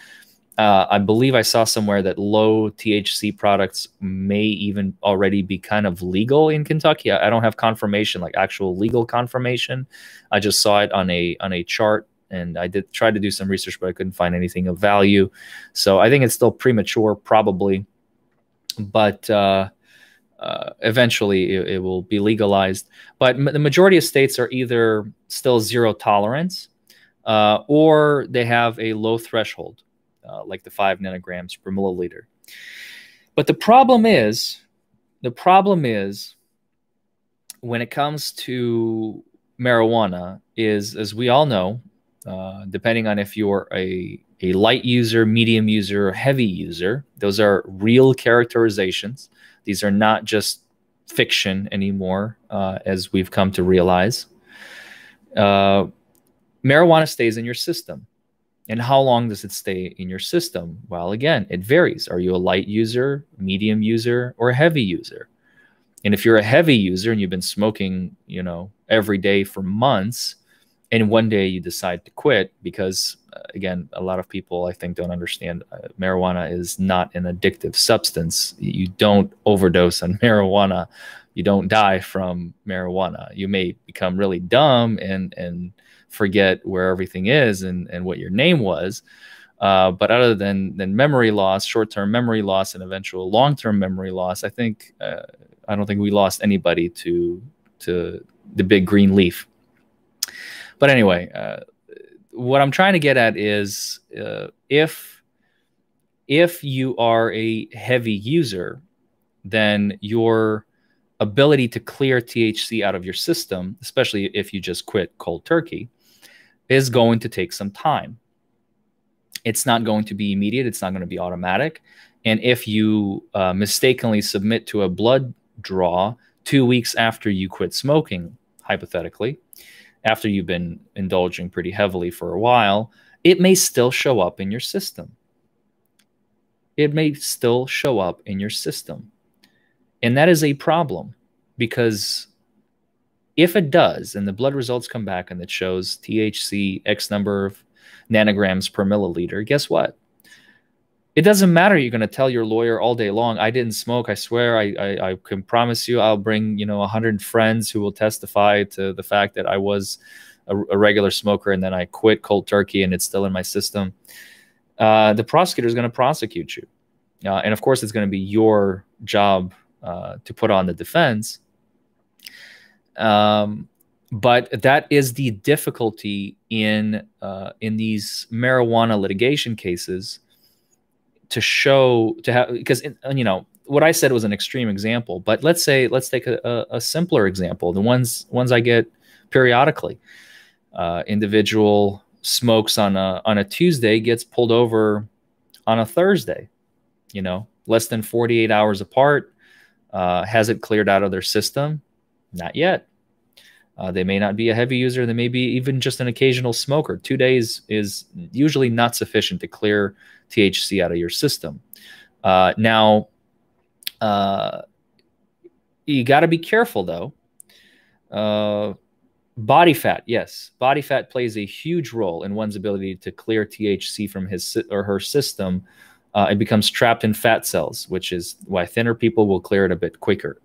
I believe I saw somewhere that low THC products may even already be kind of legal in Kentucky. I don't have confirmation, like actual legal confirmation. I just saw it on a chart, and I did try to do some research, but I couldn't find anything of value. So I think it's still premature, probably, but eventually it will be legalized. But the majority of states are either still zero tolerance or they have a low threshold, like the 5 nanograms per milliliter. But the problem is when it comes to marijuana is, as we all know, depending on if you're a light user, medium user, or heavy user, those are real characterizations. These are not just fiction anymore, as we've come to realize. Marijuana stays in your system. And how long does it stay in your system? Well, again, it varies. Are you a light user, medium user, or a heavy user? And if you're a heavy user and you've been smoking, you know, every day for months, and one day you decide to quit because, again, a lot of people, I think, don't understand marijuana is not an addictive substance. You don't overdose on marijuana. You don't die from marijuana. You may become really dumb and forget where everything is and what your name was. But other than memory loss, short-term memory loss, and eventual long-term memory loss, I don't think we lost anybody to the big green leaf. But anyway, what I'm trying to get at is if you are a heavy user, then your ability to clear THC out of your system, especially if you just quit cold turkey, is going to take some time. It's not going to be immediate. It's not going to be automatic. And if you mistakenly submit to a blood draw 2 weeks after you quit smoking, hypothetically, after you've been indulging pretty heavily for a while, it may still show up in your system. It may still show up in your system. And that is a problem, because if it does, and the blood results come back and it shows THC X number of nanograms per milliliter, guess what? It doesn't matter. You're going to tell your lawyer all day long, I didn't smoke. I swear, I can promise you I'll bring, 100 friends who will testify to the fact that I was a regular smoker and then I quit cold turkey and it's still in my system. The prosecutor is going to prosecute you. And of course, it's going to be your job to put on the defense. But that is the difficulty in these marijuana litigation cases, to show, to have, because, what I said was an extreme example, but let's take a simpler example. The ones I get periodically, individual smokes on a Tuesday, gets pulled over on a Thursday, less than 48 hours apart, has it cleared out of their system? Not yet. They may not be a heavy user. They may be even just an occasional smoker. 2 days is usually not sufficient to clear THC out of your system. Now, you got to be careful, though. Body fat, yes. Body fat plays a huge role in one's ability to clear THC from his or her system. It becomes trapped in fat cells, which is why thinner people will clear it a bit quicker.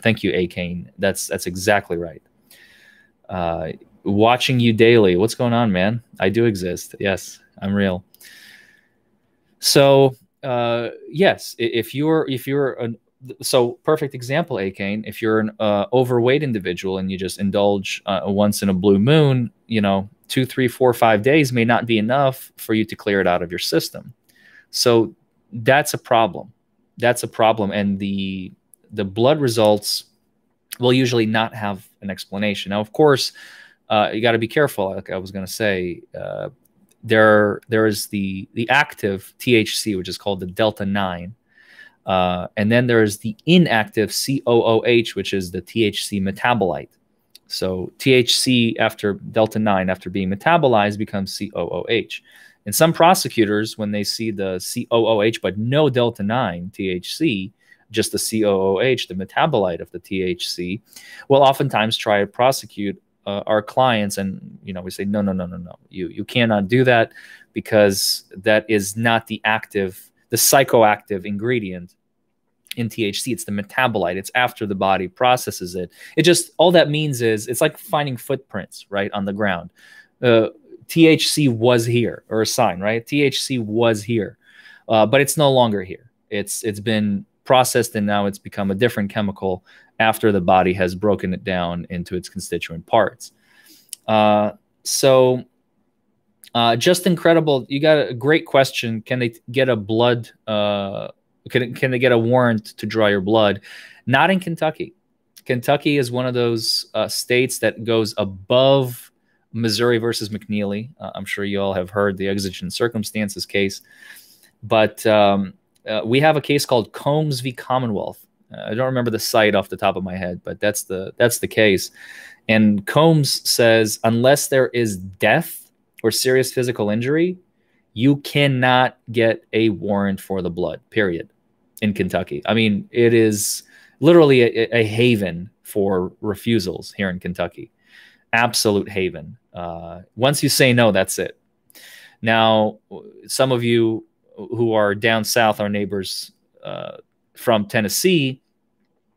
Thank you, A-Kane. That's exactly right. Watching you daily. What's going on, man? I do exist. Yes, I'm real. So, yes, so perfect example, A-Kane, if you're an overweight individual and you just indulge once in a blue moon, 2, 3, 4, 5 days may not be enough for you to clear it out of your system. So that's a problem. That's a problem. And the blood results will usually not have an explanation. Now, of course, you got to be careful. Like I was going to say, there is the active THC, which is called the delta 9, and then there is the inactive COOH, which is the THC metabolite. So THC after delta 9, after being metabolized, becomes COOH. And some prosecutors, when they see the COOH but no delta 9 THC, just the COOH, the metabolite of the THC, will oftentimes try to prosecute our clients. And, we say, no, you cannot do that, because that is not the active, the psychoactive ingredient in THC. It's the metabolite. It's after the body processes it. It just, all that means is, it's like finding footprints, right, on the ground. THC was here, or a sign, right? THC was here, but it's no longer here. It's been processed, and now it's become a different chemical after the body has broken it down into its constituent parts. Just incredible. You got a great question. Can they get a blood? Can they get a warrant to draw your blood? Not in Kentucky. Kentucky is one of those states that goes above Missouri versus McNeely. I'm sure you all have heard the exigent circumstances case, but we have a case called Combs v. Commonwealth. I don't remember the site off the top of my head, but that's the case. And Combs says, unless there is death or serious physical injury, you cannot get a warrant for the blood, period, in Kentucky. I mean, it is literally a haven for refusals here in Kentucky. Absolute haven. Once you say no, that's it. Now, some of you who are down south, our neighbors from Tennessee,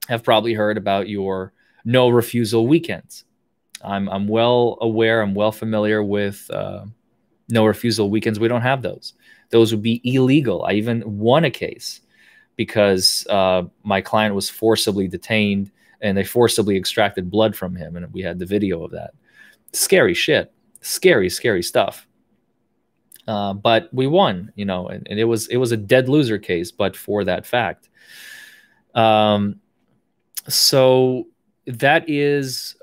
have probably heard about your no refusal weekends. I'm well aware, I'm well familiar with no refusal weekends. We don't have those. Those would be illegal. I even won a case because my client was forcibly detained and they forcibly extracted blood from him. And we had the video of that. Scary shit. Scary, scary stuff. But we won, and it was a dead loser case, but for that fact. So that is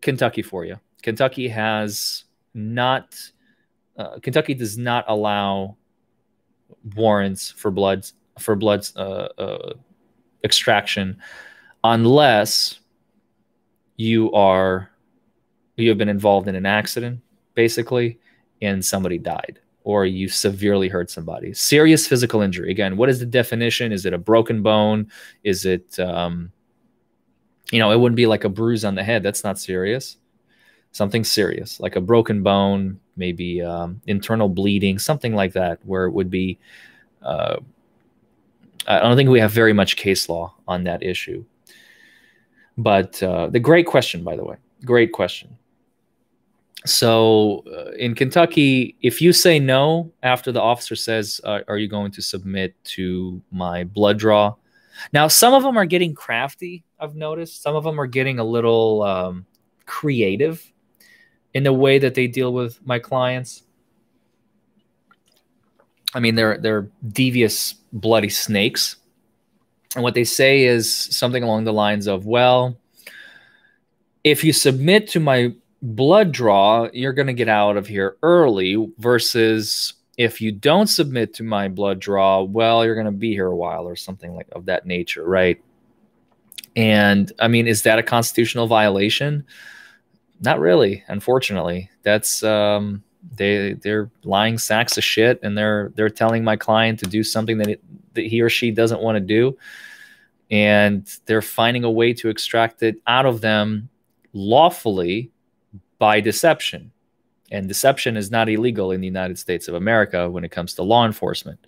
Kentucky for you. Kentucky has not, Kentucky does not allow warrants for blood extraction, unless you have been involved in an accident, basically, and somebody died, or you severely hurt somebody. Serious physical injury. Again, what is the definition? Is it a broken bone? Is it, it wouldn't be like a bruise on the head. That's not serious. Something serious, like a broken bone, maybe internal bleeding, something like that, where it would be, I don't think we have very much case law on that issue. But the great question, by the way, great question. So in Kentucky, if you say no after the officer says, are you going to submit to my blood draw? Now, some of them are getting crafty, I've noticed. Some of them are getting a little creative in the way that they deal with my clients. I mean, they're devious, bloody snakes. And what they say is something along the lines of, well, if you submit to my blood draw, you're going to get out of here early, versus if you don't submit to my blood draw, well, you're going to be here a while, or something like of that nature, right? And I mean, is that a constitutional violation? Not really, unfortunately. That's they're lying sacks of shit, and they're telling my client to do something that he or she doesn't want to do, and they're finding a way to extract it out of them lawfully by deception. And deception is not illegal in the United States of America when it comes to law enforcement.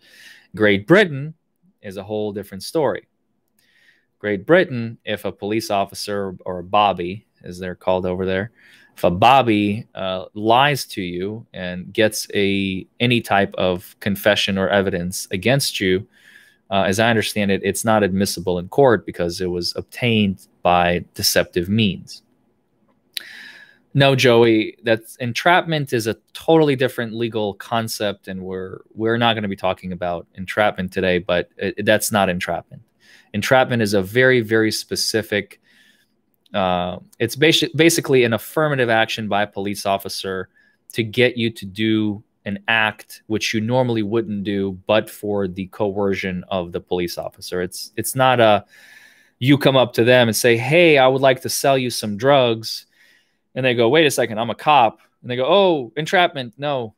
Great Britain is a whole different story. Great Britain, if a police officer, or a bobby, as they're called over there, if a bobby lies to you and gets any type of confession or evidence against you, as I understand it, it's not admissible in court because it was obtained by deceptive means. No, Joey, that's entrapment is a totally different legal concept, and we're not going to be talking about entrapment today, but that's not entrapment. Entrapment is a very, very specific, it's basically an affirmative action by a police officer to get you to do an act which you normally wouldn't do but for the coercion of the police officer. It's not a, you come up to them and say, hey, I would like to sell you some drugs. And they go, wait a second, I'm a cop. And they go, oh, entrapment. No,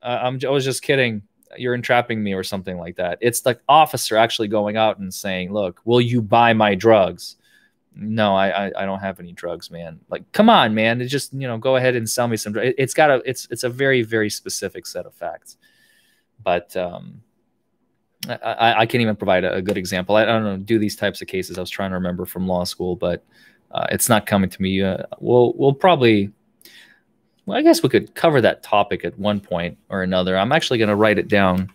I was just kidding. You're entrapping me, or something like that. It's the officer actually going out and saying, look, will you buy my drugs? No, I don't have any drugs, man. Like, come on, man. It's just, you know, go ahead and sell me some drugs. It's a very, very specific set of facts. But I can't even provide a good example. I don't know, do these types of cases. I was trying to remember from law school, but it's not coming to me. We'll probably, well, I guess we could cover that topic at one point or another. I'm actually going to write it down.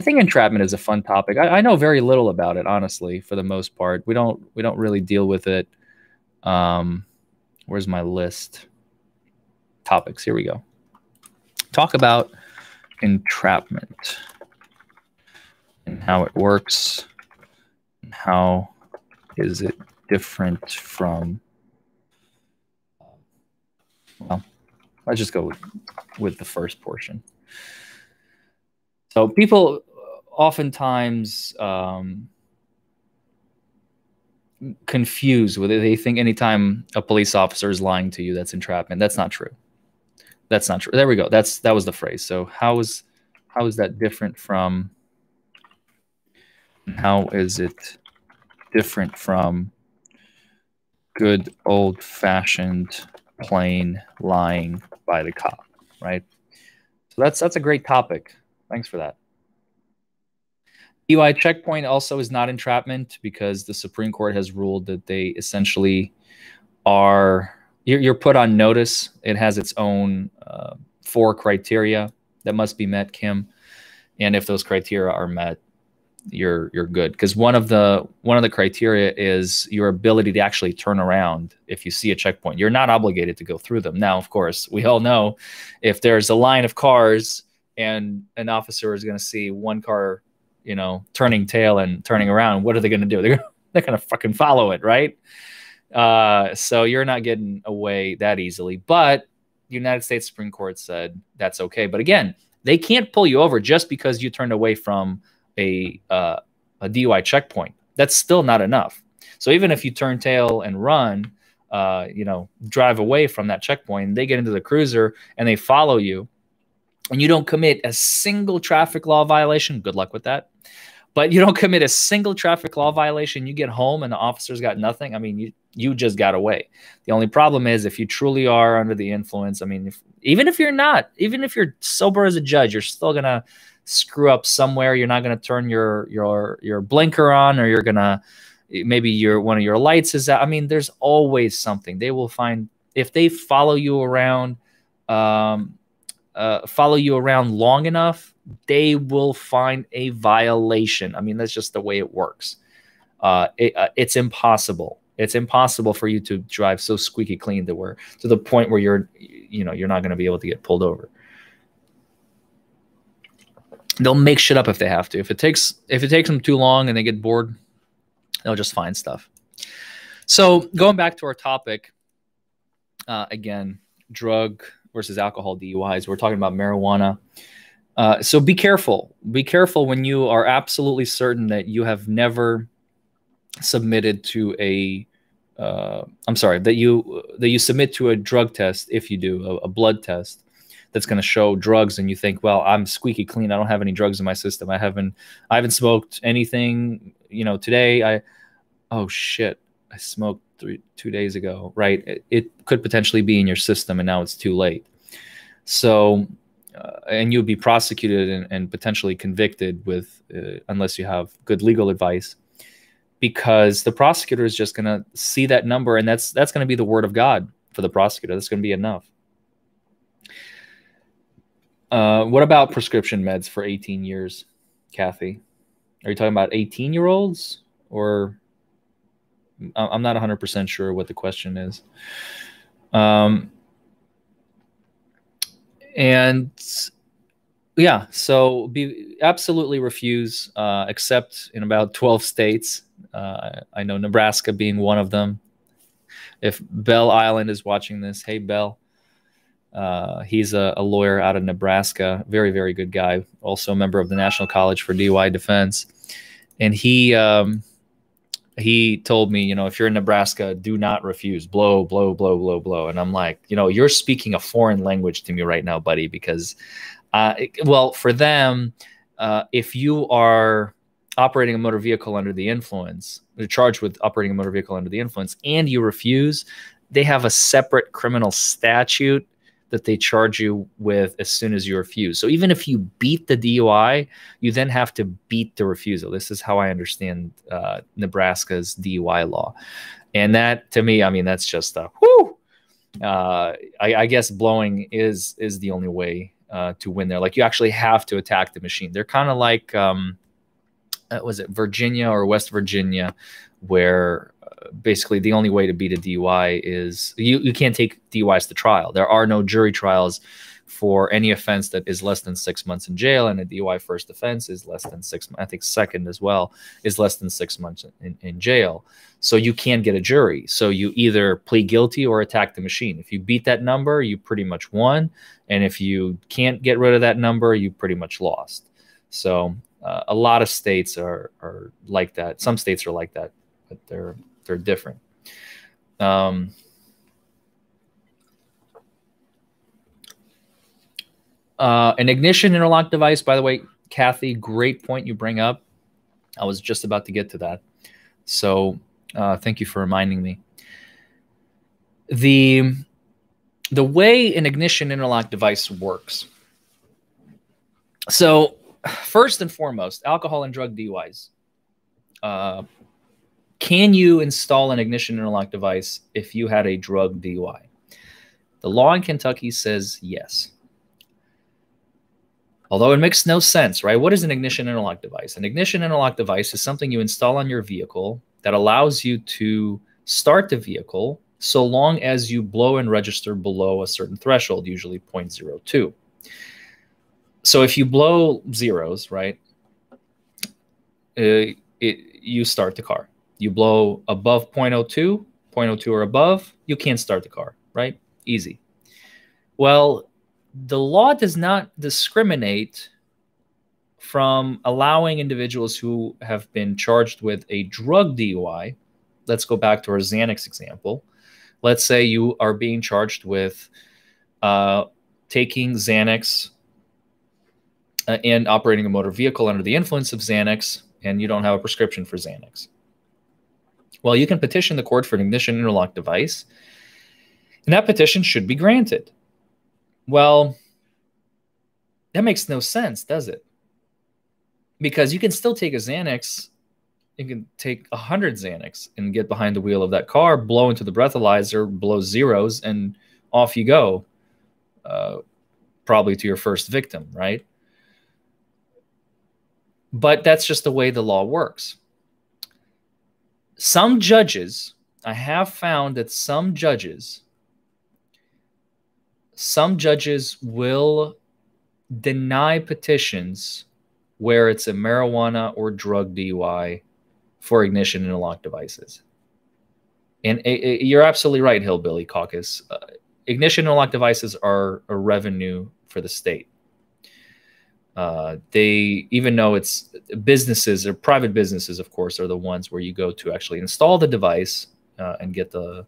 I think entrapment is a fun topic. I know very little about it, honestly, for the most part. We don't really deal with it. Where's my list? Topics. Here we go. Talk about entrapment and how it works and how is it different from, well, let's just go with the first portion. So people oftentimes confuse whether they think anytime a police officer is lying to you, that's entrapment. That's not true. That's not true. There we go. That was the phrase. So how is that different from, how is it different from good old-fashioned plain lying by the cop, right? So that's a great topic. Thanks for that. DUI checkpoint also is not entrapment because the Supreme Court has ruled that they essentially are, you're put on notice. It has its own 4 criteria that must be met, Kim. And if those criteria are met, you're good, because one of the criteria is your ability to actually turn around. If you see a checkpoint, you're not obligated to go through them. Now, of course, we all know if there's a line of cars and an officer is going to see one car, you know, turning tail and turning around, what are they going to do? They're going to fucking follow it, right? So you're not getting away that easily. But the United States Supreme Court said that's okay. But again, they can't pull you over just because you turned away from a DUI checkpoint. That's still not enough. So even if you turn tail and run, you know, drive away from that checkpoint, they get into the cruiser and they follow you, and you don't commit a single traffic law violation, good luck with that. But you don't commit a single traffic law violation, you get home and the officer's got nothing. I mean, You just got away. The only problem is if you truly are under the influence, I mean, even if you're not, even if you're sober as a judge, you're still going to screw up somewhere. You're not going to turn your blinker on, or you're going to, maybe one of your lights is out. I mean, there's always something. They will find, if they follow you around, long enough, they will find a violation. I mean, that's just the way it works. It's impossible. It's impossible for you to drive so squeaky clean that we're to the point where you're, you know, you're not going to be able to get pulled over. They'll make shit up if they have to. If it takes them too long and they get bored, they'll just find stuff. So going back to our topic, again, drug versus alcohol DUIs. We're talking about marijuana. So be careful. Be careful when you are absolutely certain that you have never submitted to a that you submit to a drug test. If you do a blood test that's going to show drugs, and you think, well, I'm squeaky clean, I don't have any drugs in my system, I haven't smoked anything, you know, today, oh shit, I smoked 2 days ago, right? It could potentially be in your system and now it's too late. So and you'll be prosecuted and potentially convicted with unless you have good legal advice, because the prosecutor is just going to see that number, and that's going to be the word of God for the prosecutor. That's going to be enough. What about prescription meds for 18 years, Kathy? Are you talking about 18-year-olds? Or I'm not 100% sure what the question is. And yeah, so absolutely refuse, except in about 12 states. I know Nebraska being one of them. If Bell Island is watching this, hey, Bell. He's a lawyer out of Nebraska. Very, very good guy. Also a member of the National College for DUI Defense. And he told me, you know, if you're in Nebraska, do not refuse. Blow, blow, blow, blow, blow. And I'm like, you know, you're speaking a foreign language to me right now, buddy, because, well, for them, if you are operating a motor vehicle under the influence, you're charged with operating a motor vehicle under the influence, and you refuse, they have a separate criminal statute that they charge you with as soon as you refuse. So even if you beat the DUI, you then have to beat the refusal. This is how I understand Nebraska's DUI law. And that, to me, I mean, that's just a whoo. I guess blowing is the only way to win there. Like, you actually have to attack the machine. They're kind of like, was it Virginia or West Virginia, where basically the only way to beat a DUI is you can't take DUIs to trial. There are no jury trials for any offense that is less than 6 months in jail, and a DUI first offense is less than 6 months. I think second as well is less than 6 months in jail. So you can't get a jury. So you either plead guilty or attack the machine. If you beat that number, you pretty much won. And if you can't get rid of that number, you pretty much lost. So a lot of states are like that. Some states are like that, but they're different. An ignition interlock device, by the way, Kathy, great point you bring up. I was just about to get to that. So thank you for reminding me. The way an ignition interlock device works. So first and foremost, alcohol and drug DUIs. Can you install an ignition interlock device if you had a drug DUI? The law in Kentucky says yes. Although it makes no sense, right? What is an ignition interlock device? An ignition interlock device is something you install on your vehicle that allows you to start the vehicle so long as you blow and register below a certain threshold, usually 0.02. So if you blow zeros, right, you start the car. You blow above 0.02, 0.02 or above, you can't start the car, right? Easy. Well, the law does not discriminate from allowing individuals who have been charged with a drug DUI. Let's go back to our Xanax example. Let's say you are being charged with taking Xanax and operating a motor vehicle under the influence of Xanax, and you don't have a prescription for Xanax. Well, you can petition the court for an ignition interlock device, and that petition should be granted. Well, that makes no sense, does it? Because you can still take a Xanax, you can take 100 Xanax and get behind the wheel of that car, blow into the breathalyzer, blow zeros, and off you go, probably to your first victim, right? But that's just the way the law works. Some judges, I have found that some judges will deny petitions where it's a marijuana or drug DUI for ignition interlock devices. And you're absolutely right, Hillbilly Caucus. Ignition interlock devices are a revenue for the state. They, even though it's businesses or private businesses, of course, are the ones where you go to actually install the device and get the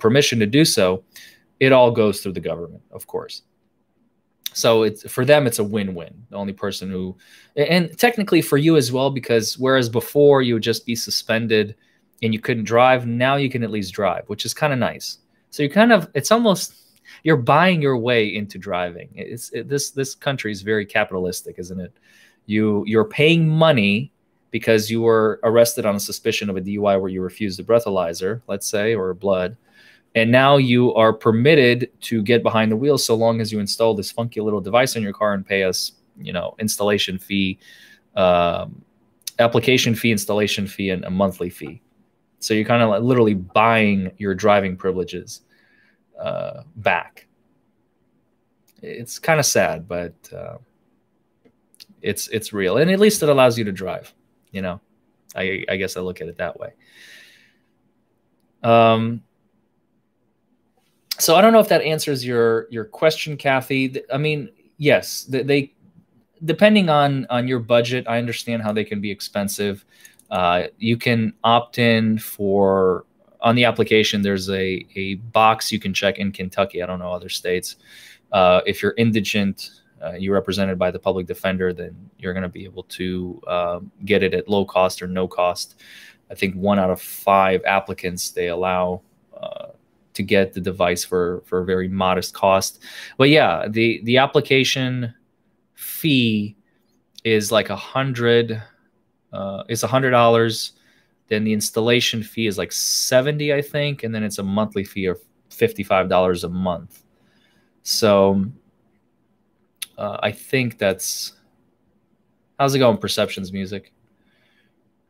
permission to do so. It all goes through the government, of course. So it's, for them, it's a win-win. The only person who, and technically for you as well, because whereas before you would just be suspended and you couldn't drive, now you can at least drive, which is kind of nice. So you kind of, it's almost, you're buying your way into driving. This country is very capitalistic, isn't it? You're paying money because you were arrested on a suspicion of a DUI where you refused a breathalyzer, let's say, or blood. And now you are permitted to get behind the wheel so long as you install this funky little device in your car and pay us, you know, installation fee, application fee, installation fee, and a monthly fee. So you're kind of like literally buying your driving privileges back. It's kind of sad, but it's real, and at least it allows you to drive. You know, I guess I look at it that way. So I don't know if that answers your question, Kathy. I mean, yes, they depending on your budget, I understand how they can be expensive. You can opt in for. On the application, there's a box you can check in Kentucky. I don't know other states. If you're indigent, you're represented by the public defender, then you're going to be able to get it at low cost or no cost. I think 1 out of 5 applicants, they allow to get the device for a very modest cost. But yeah, the application fee is like $100. Then the installation fee is like $70, I think, and then it's a monthly fee of $55 a month. So I think that's how's it going, Perceptions Music?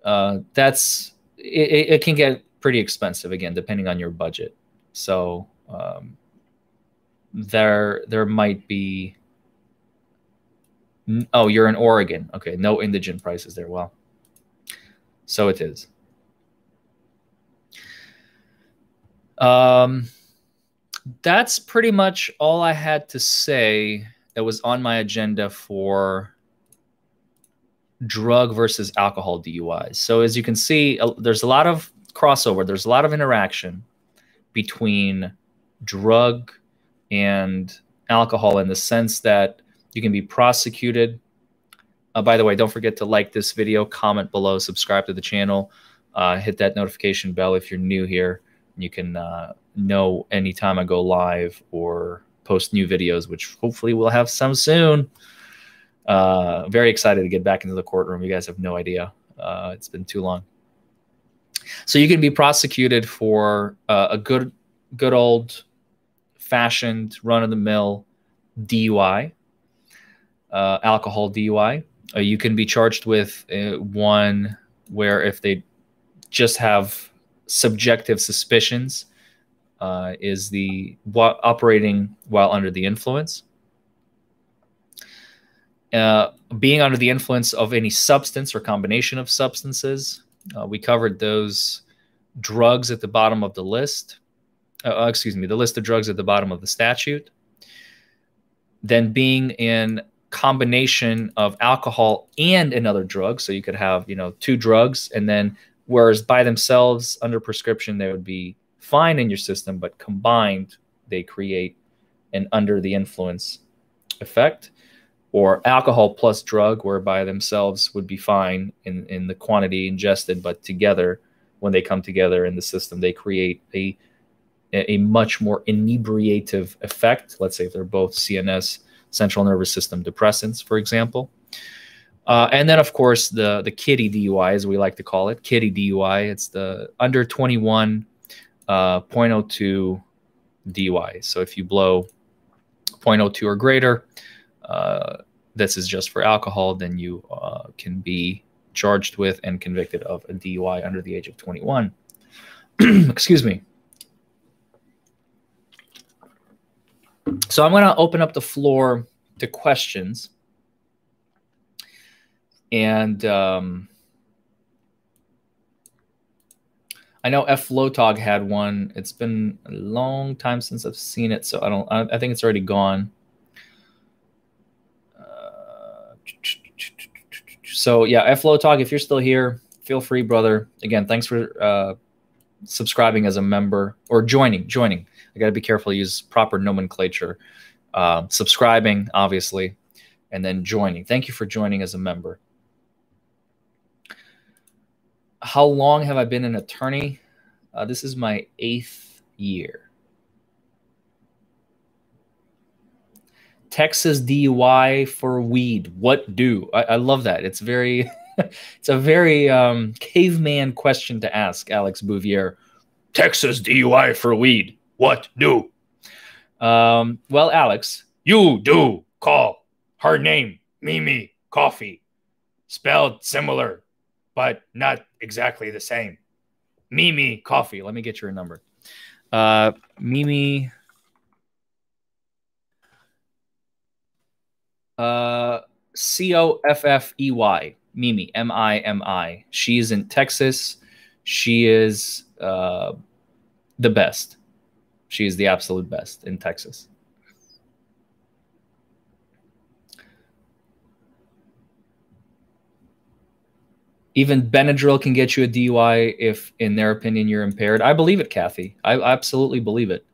That's it can get pretty expensive again, depending on your budget. So there might be. Oh, you're in Oregon. Okay, no indigent prices there. Well, so it is. That's pretty much all I had to say that was on my agenda for drug versus alcohol DUIs. So as you can see, there's a lot of crossover. There's a lot of interaction between drug and alcohol in the sense that you can be prosecuted. By the way, don't forget to like this video, comment below, subscribe to the channel, hit that notification bell if you're new here. You can know anytime I go live or post new videos, which hopefully we'll have some soon. Very excited to get back into the courtroom. You guys have no idea. It's been too long. So you can be prosecuted for a good old-fashioned run-of-the-mill DUI, alcohol DUI. You can be charged with one where if they just have subjective suspicions is the operating while under the influence. Being under the influence of any substance or combination of substances. We covered those drugs at the bottom of the list. Excuse me, the list of drugs at the bottom of the statute. Then being in combination of alcohol and another drug. So you could have, you know, 2 drugs and then whereas by themselves, under prescription, they would be fine in your system, but combined, they create an under the influence effect. Or alcohol plus drug, where by themselves would be fine in the quantity ingested, but together when they come together in the system, they create a much more inebriative effect. Let's say if they're both CNS, central nervous system depressants, for example. And then, of course, the kiddie DUI, as we like to call it, kiddie DUI. It's the under 21.02 DUI. So if you blow 0.02 or greater, this is just for alcohol, then you can be charged with and convicted of a DUI under the age of 21. Excuse me. So I'm going to open up the floor to questions. And I know F. Lotog had one. It's been a long time since I've seen it, so I think it's already gone. So yeah, F. Lotog, if you're still here, feel free, brother. Again, thanks for subscribing as a member, or joining. I got to be careful, use proper nomenclature. Subscribing, obviously, and then joining. Thank you for joining as a member. How long have I been an attorney? This is my 8th year. Texas DUI for weed. What do? I love that. It's very, it's a very caveman question to ask, Alex Bouvier. Texas DUI for weed. What do? Well, Alex, you do call her name Mimi Coffey, spelled similar, but not exactly the same. Mimi Coffey. Let me get your number. Mimi. Coffey. Mimi. Mimi. She is in Texas. She is the best. She is the absolute best in Texas. Even Benadryl can get you a DUI if, in their opinion, you're impaired. I believe it, Kathy. I absolutely believe it.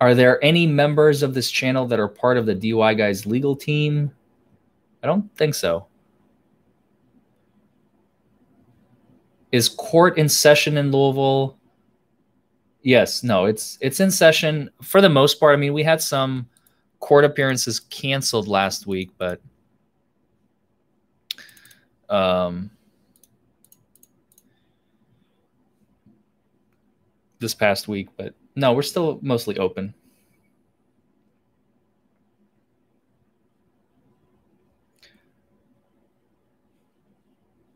Are there any members of this channel that are part of the DUI Guy's legal team? I don't think so. Is court in session in Louisville? Yes. No, it's in session for the most part. I mean, we had some court appearances canceled last week, but... this past week, but no, we're still mostly open.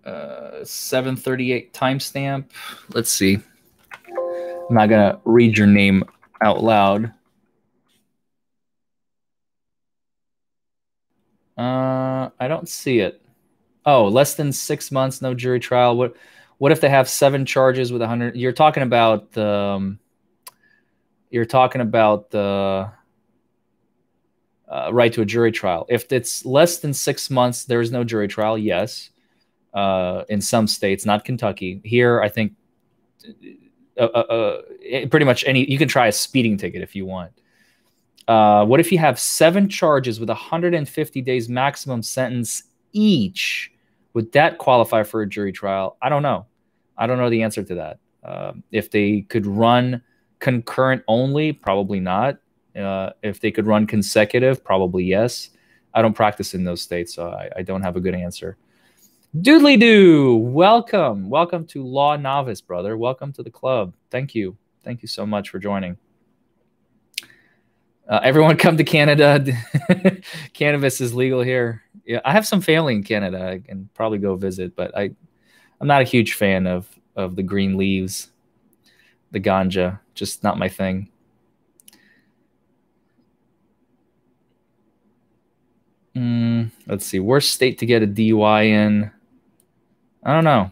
Uh, 7:38 timestamp. Let's see. I'm not gonna read your name out loud. I don't see it. Oh, less than 6 months, no jury trial. What if they have 7 charges with 100? You're talking about the. You're talking about the right to a jury trial. If it's less than 6 months, there is no jury trial. Yes, in some states, not Kentucky. Here, I think pretty much any. You can try a speeding ticket if you want. What if you have 7 charges with 150 days maximum sentence each? Would that qualify for a jury trial? I don't know. I don't know the answer to that. If they could run concurrent only, probably not. If they could run consecutive, probably yes. I don't practice in those states, so I don't have a good answer. Doodly doo, welcome. Welcome to Law Novice, brother. Welcome to the club. Thank you. Thank you so much for joining. Everyone come to Canada. Cannabis is legal here. Yeah, I have some family in Canada. I can probably go visit, but I'm not a huge fan of the green leaves, the ganja. Just not my thing. Let's see. Worst state to get a DUI in? I don't know.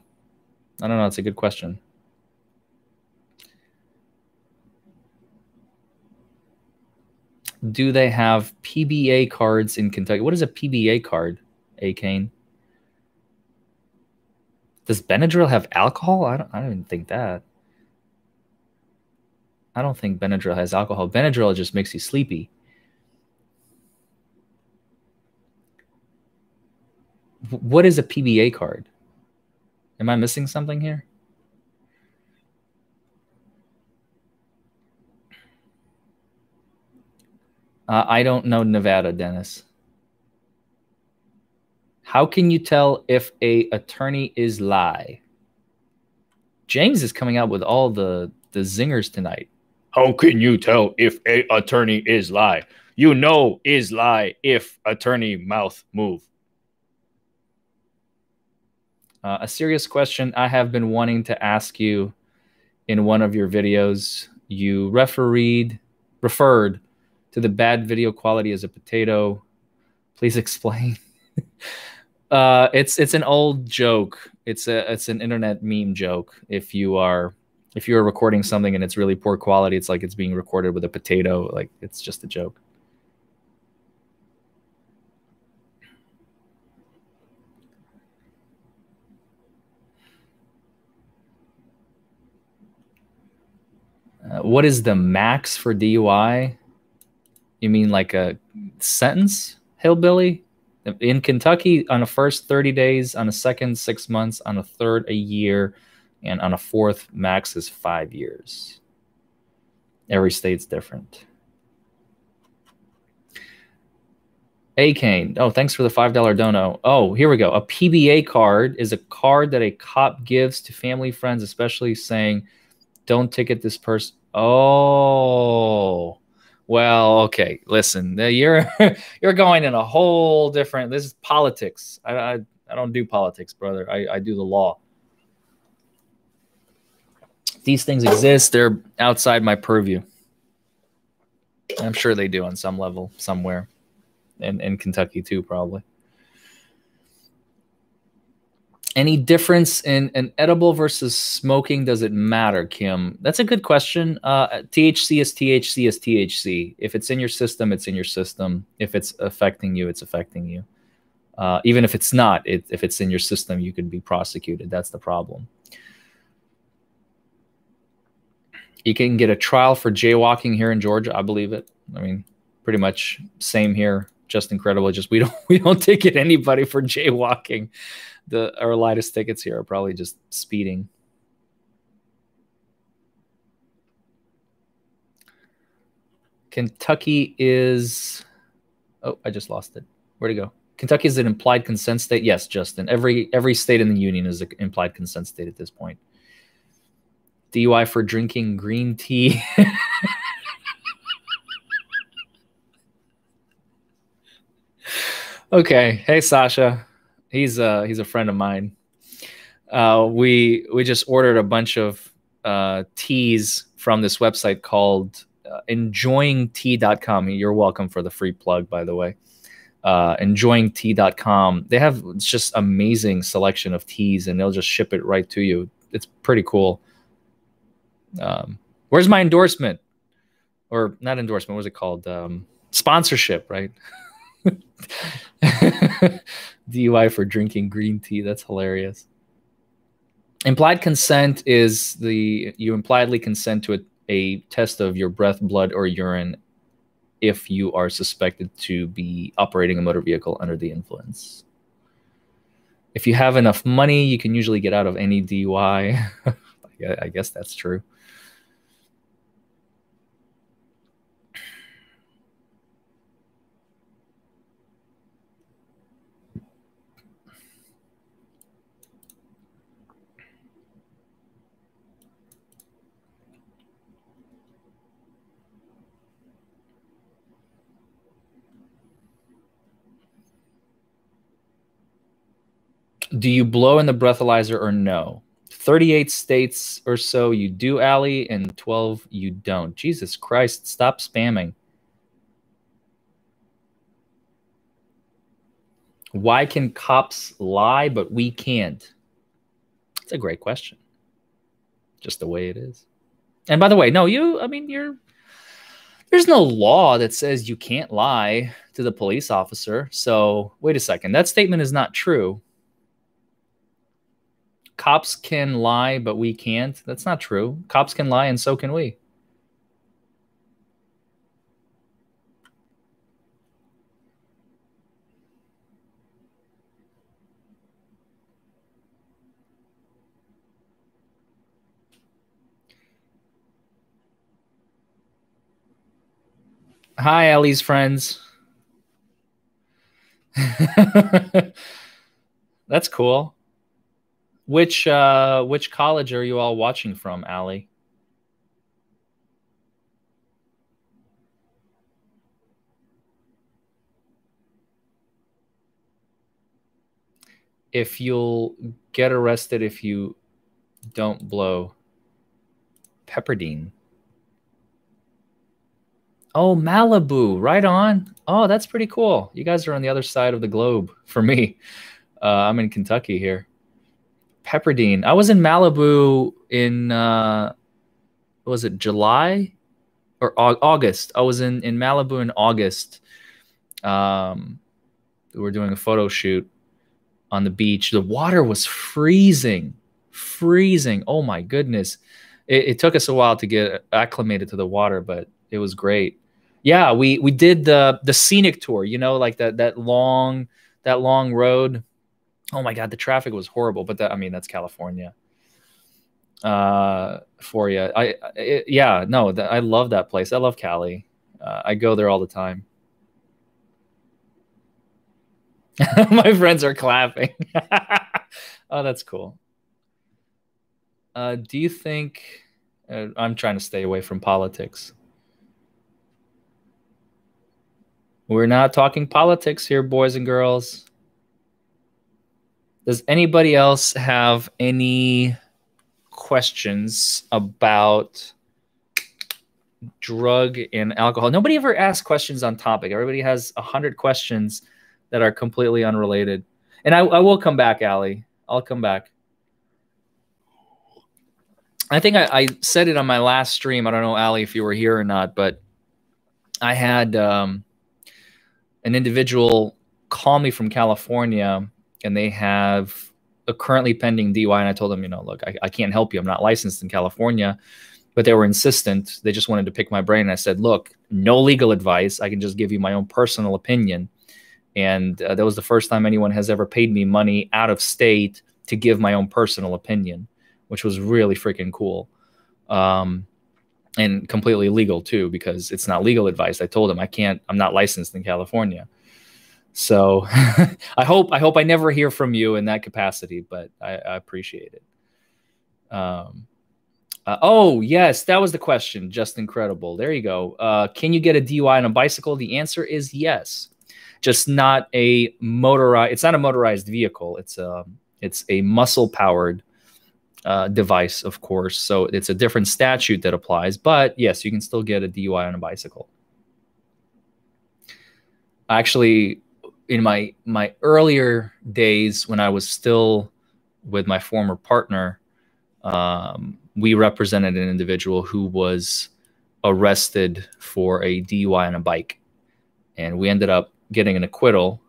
I don't know. It's a good question. Do they have PBA cards in Kentucky? What is a PBA card, A-Kane? Does Benadryl have alcohol? I don't even think that. I don't think Benadryl has alcohol. Benadryl just makes you sleepy. What is a PBA card? Am I missing something here? I don't know Nevada, Dennis. How can you tell if a attorney is lie? James is coming out with all the zingers tonight. How can you tell if a attorney is lie? You know is lie if attorney mouth move. A serious question I have been wanting to ask you in one of your videos. You referred to the bad video quality as a potato. Please explain. It's an old joke. It's an internet meme joke. If you are recording something and it's really poor quality, it's like it's being recorded with a potato. Like, it's just a joke. What is the max for DUI? You mean like a sentence, hillbilly? In Kentucky, on a first 30 days, on a second 6 months, on a third a year, and on a fourth max is 5 years. Every state's different. A-Kane, oh, thanks for the $5 dono. Oh, here we go. A PBA card is a card that a cop gives to family, friends, especially saying, don't ticket this person. Oh, well, okay. Listen, you're going in a whole different. This is politics. I don't do politics, brother. I do the law. These things exist. They're outside my purview. I'm sure they do on some level somewhere, in Kentucky too, probably. Any difference in an edible versus smoking? Does it matter, Kim? That's a good question. THC is THC is THC. If it's in your system, it's in your system. If it's affecting you, it's affecting you. Even if it's not, if it's in your system, you could be prosecuted. That's the problem. You can get a trial for jaywalking here in Georgia. I believe it. I mean, pretty much same here. Just incredible. Just we don't ticket anybody for jaywalking. Our lightest tickets here are probably just speeding. Kentucky is, oh, I just lost it. Where'd it go? Kentucky is an implied consent state. Yes, Justin. Every state in the union is an implied consent state at this point. DUI for drinking green tea. Okay. Hey, Sasha. He's a friend of mine. We just ordered a bunch of teas from this website called enjoyingtea.com. You're welcome for the free plug, by the way. Enjoyingtea.com. They have just amazing selection of teas, and they'll just ship it right to you. It's pretty cool. Where's my endorsement? Or not endorsement. What was it called? Sponsorship, right? DUI for drinking green tea. That's hilarious. Implied consent is you impliedly consent to a test of your breath, blood, or urine if you are suspected to be operating a motor vehicle under the influence. If you have enough money, you can usually get out of any DUI. I guess that's true. Do you blow in the breathalyzer or no? 38 states or so you do, Allie, and 12 you don't. Jesus Christ, stop spamming. Why can cops lie but we can't? It's a great question. Just the way it is. And by the way, no, there's no law that says you can't lie to the police officer. So wait a second. That statement is not true. Cops can lie, but we can't. That's not true. Cops can lie, and so can we. Hi, Ellie's friends. That's cool. Which college are you all watching from, Allie? If you'll get arrested if you don't blow Pepperdine. Oh, Malibu, right on. Oh, that's pretty cool. You guys are on the other side of the globe for me. I'm in Kentucky here. Pepperdine. I was in Malibu in, was it July or August? I was in Malibu in August. We were doing a photo shoot on the beach. The water was freezing, freezing. Oh my goodness. It took us a while to get acclimated to the water, but it was great. Yeah, we did the scenic tour, you know, like that long road. Oh my God, the traffic was horrible, but that, I mean, that's California for you. Yeah, no, I love that place. I love Cali. I go there all the time. My friends are clapping. Oh, that's cool. Do you think I'm trying to stay away from politics? We're not talking politics here, boys and girls. Does anybody else have any questions about drug and alcohol? Nobody ever asks questions on topic. Everybody has 100 questions that are completely unrelated. And I will come back, Allie. I'll come back. I think I said it on my last stream. I don't know, Allie, if you were here or not, but I had... an individual called me from California and they have a currently pending DUI. And I told them, you know, look, I can't help you. I'm not licensed in California, but they were insistent. They just wanted to pick my brain. And I said, look, no legal advice. I can just give you my own personal opinion. And that was the first time anyone has ever paid me money out of state to give my own personal opinion, which was really freaking cool. And completely legal too, because it's not legal advice. I told him I can't, I'm not licensed in California. So I hope I never hear from you in that capacity, but I appreciate it. Oh yes, that was the question. Just incredible. There you go. Can you get a DUI on a bicycle? The answer is yes. Just not a motorized, it's not a motorized vehicle. It's a muscle powered device, of course. So it's a different statute that applies, but yes, you can still get a DUI on a bicycle. Actually, in my earlier days when I was still with my former partner, we represented an individual who was arrested for a DUI on a bike, and we ended up getting an acquittal.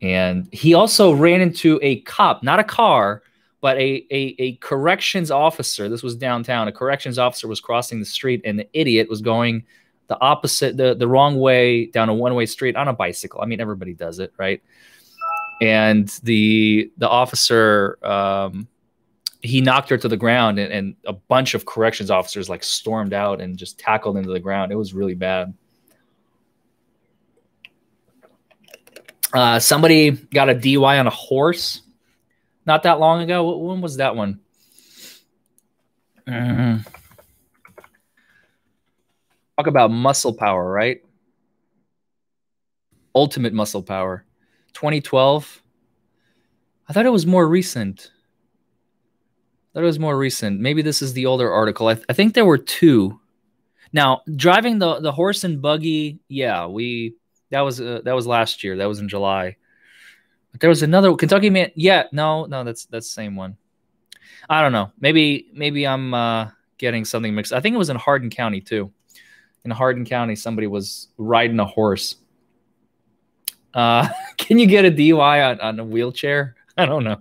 And he also ran into a cop, not a car, but a corrections officer. This was downtown. A corrections officer was crossing the street, and the idiot was going the opposite, the wrong way down a one-way street on a bicycle. I mean, everybody does it, right? And the officer, he knocked her to the ground, and a bunch of corrections officers like stormed out and just tackled into the ground. It was really bad. Somebody got a DUI on a horse. Not that long ago. When was that one? Talk about muscle power, right? Ultimate muscle power. 2012. I thought it was more recent. Maybe this is the older article. I think there were two. Now, driving the horse and buggy, yeah, that was last year. That was in July. But there was another Kentucky man. Yeah, no, that's the same one. I don't know. Maybe I'm getting something mixed. I think it was in Hardin County too. In Hardin County, somebody was riding a horse. Can you get a DUI on a wheelchair? I don't know.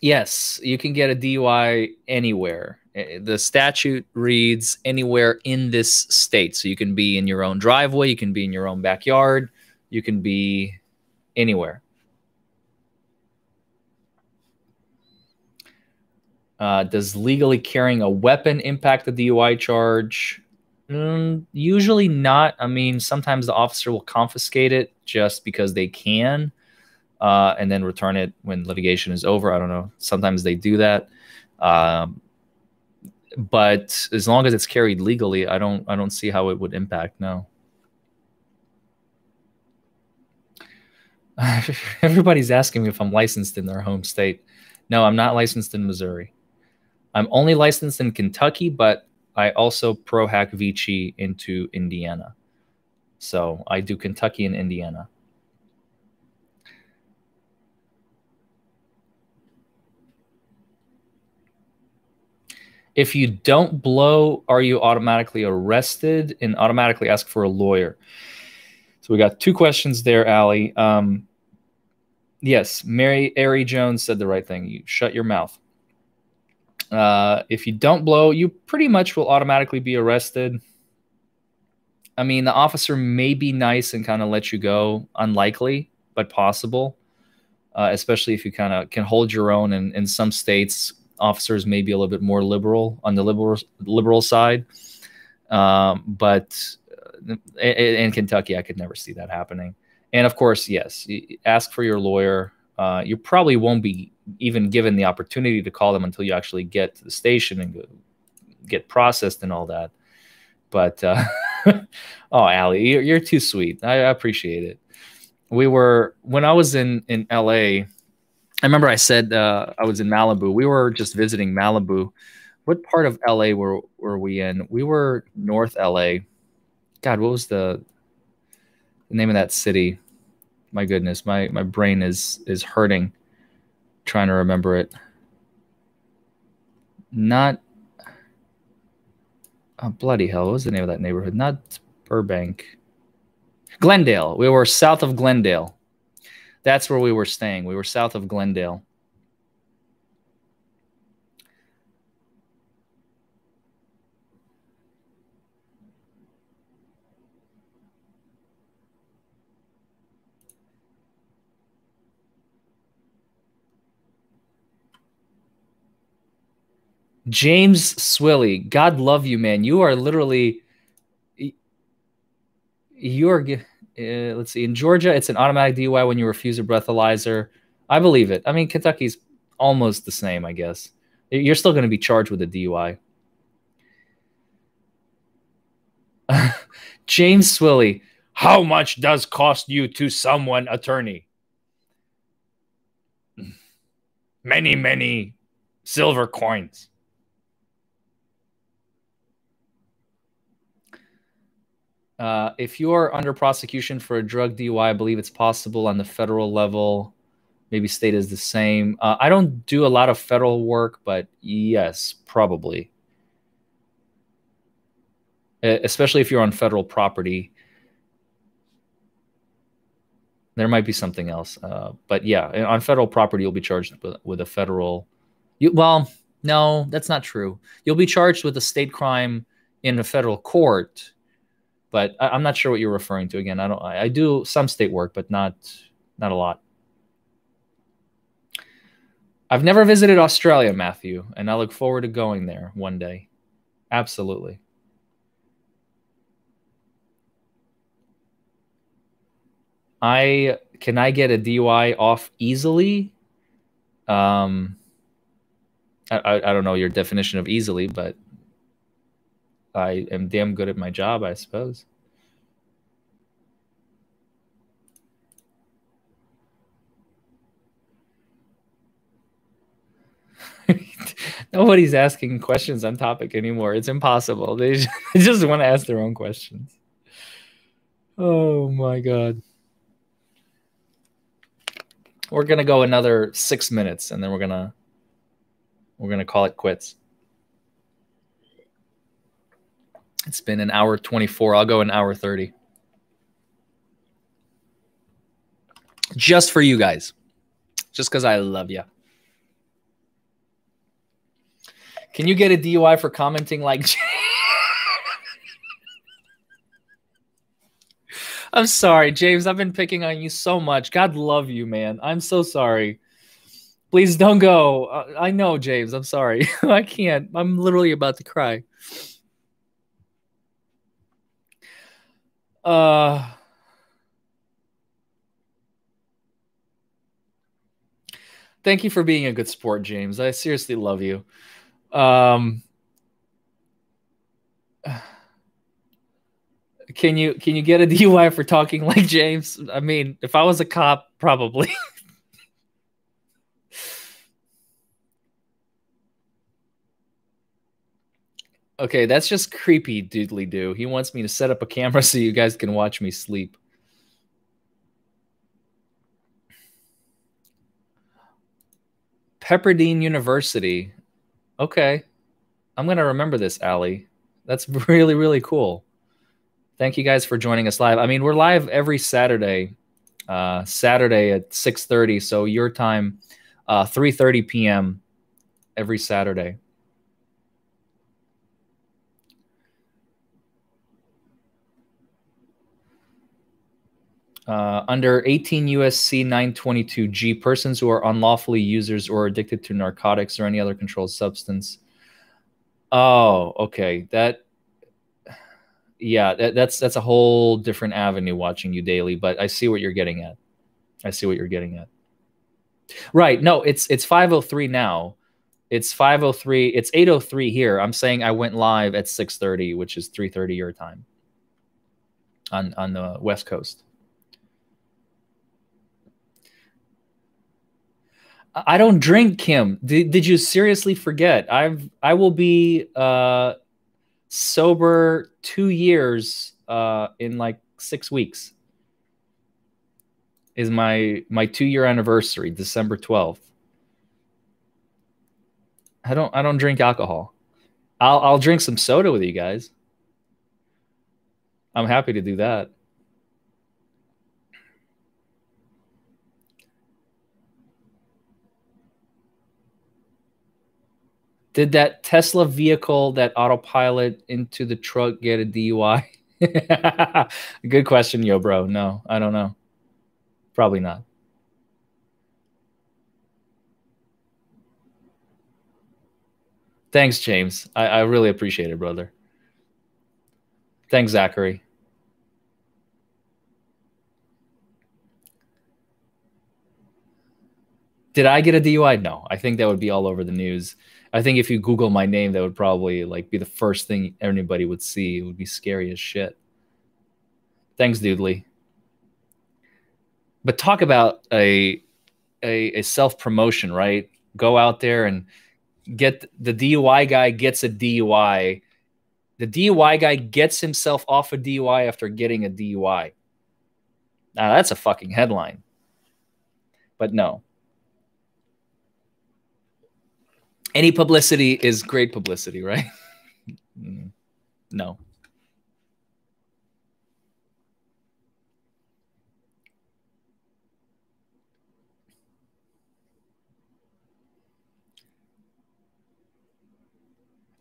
Yes, you can get a DUI anywhere. The statute reads anywhere in this state. So you can be in your own driveway. You can be in your own backyard. You can be anywhere. Does legally carrying a weapon impact the DUI charge? Usually not. I mean, sometimes the officer will confiscate it just because they can, and then return it when litigation is over. I don't know. Sometimes they do that. But as long as it's carried legally, I don't see how it would impact. No. Everybody's asking me if I'm licensed in their home state. No, I'm not licensed in Missouri. I'm only licensed in Kentucky, but I also pro hac vici into Indiana. So I do Kentucky and Indiana. If you don't blow, are you automatically arrested and automatically ask for a lawyer? So we got two questions there, Allie. Yes, Mary Airy Jones said the right thing. You shut your mouth. If you don't blow, you pretty much will automatically be arrested. I mean, the officer may be nice and kind of let you go. Unlikely, but possible, especially if you kind of can hold your own. And in some states, officers may be a little bit more liberal on the liberal side. But in Kentucky, I could never see that happening. And of course, yes, ask for your lawyer. You probably won't be even given the opportunity to call them until you actually get to the station and get processed and all that. But, oh, Allie, you're too sweet. I appreciate it. When I was in LA, I remember I said I was in Malibu. We were just visiting Malibu. What part of LA were we in? We were North LA. God, what was the name of that city? My goodness, my brain is hurting trying to remember it. Not, oh, bloody hell, what was the name of that neighborhood? Not Burbank. Glendale. We were south of Glendale. That's where we were staying. We were south of Glendale. James Swilly, God love you, man. You are literally, let's see, in Georgia, it's an automatic DUI when you refuse a breathalyzer. I believe it. I mean, Kentucky's almost the same, I guess. You're still going to be charged with a DUI. James Swilly, how much does cost you to someone, attorney? Many, many silver coins. If you are under prosecution for a drug DUI, I believe it's possible on the federal level. Maybe state is the same. I don't do a lot of federal work, but yes, probably. Especially if you're on federal property. There might be something else. But yeah, on federal property, you'll be charged with a federal... well, no, that's not true. You'll be charged with a state crime in a federal court. But I'm not sure what you're referring to. Again, I do some state work, but not a lot. I've never visited Australia, Matthew, and I look forward to going there one day. Absolutely. Can I get a DUI off easily? I don't know your definition of easily, but I am damn good at my job, I suppose. Nobody's asking questions on topic anymore. It's impossible. They just want to ask their own questions. Oh, my God. We're going to go another 6 minutes, and then we're going to call it quits. It's been an hour 24. I'll go an hour 30. Just for you guys. Just because I love you. Can you get a DUI for commenting like... I'm sorry, James. I've been picking on you so much. God love you, man. I'm so sorry. Please don't go. I know, James. I'm sorry. I can't. I'm literally about to cry. Thank you for being a good sport, James. I seriously love you. Can you get a DUI for talking like James? I mean, if I was a cop, probably. Okay, that's just creepy doodly doo. He wants me to set up a camera so you guys can watch me sleep. Pepperdine University. Okay. I'm going to remember this, Allie. That's really, really cool. Thank you guys for joining us live. I mean, we're live every Saturday, at 6:30. So your time, 3:30 p.m. every Saturday. Under 18 U.S.C. 922G, persons who are unlawfully users or addicted to narcotics or any other controlled substance. Oh, okay. That's a whole different avenue watching you daily, but I see what you're getting at. I see what you're getting at. Right. No, it's 5:03 now. It's 5:03. It's 8:03 here. I'm saying I went live at 6:30, which is 3:30 your time on the West Coast. I don't drink, Kim. Did you seriously forget? I will be sober 2 years in like 6 weeks. Is my 2-year anniversary, December 12th. I don't drink alcohol. I'll drink some soda with you guys. I'm happy to do that. Did that Tesla vehicle that autopilot into the truck get a DUI? Good question, yo, bro. No, I don't know. Probably not. Thanks, James. I really appreciate it, brother. Thanks, Zachary. Did I get a DUI? No. I think that would be all over the news. I think if you Google my name, that would probably like be the first thing anybody would see. It would be scary as shit. Thanks, Doodly. But talk about a self-promotion, right? Go out there and get the DUI guy gets a DUI. The DUI guy gets himself off a DUI after getting a DUI. Now, that's a fucking headline. But no. Any publicity is great publicity, right? No.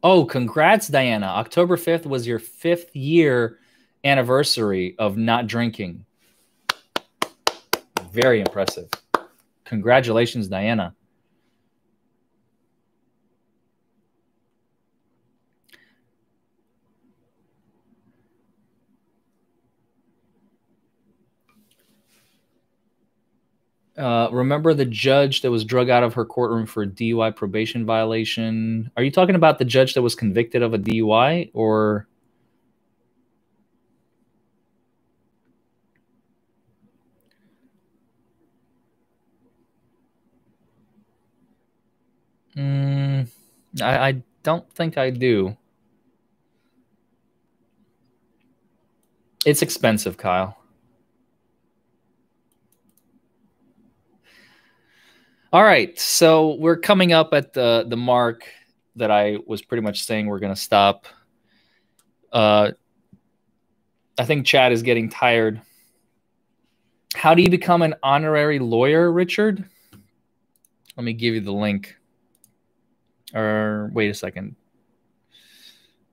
Oh, congrats, Diana. October 5th was your 5th-year anniversary of not drinking. Very impressive. Congratulations, Diana. Remember the judge that was drug out of her courtroom for a DUI probation violation? Are you talking about the judge that was convicted of a DUI or? I don't think I do. It's expensive, Kyle. All right, so we're coming up at the mark that I was pretty much saying we're going to stop. I think Chad is getting tired. How do you become an honorary lawyer, Richard? Let me give you the link. Or wait a second.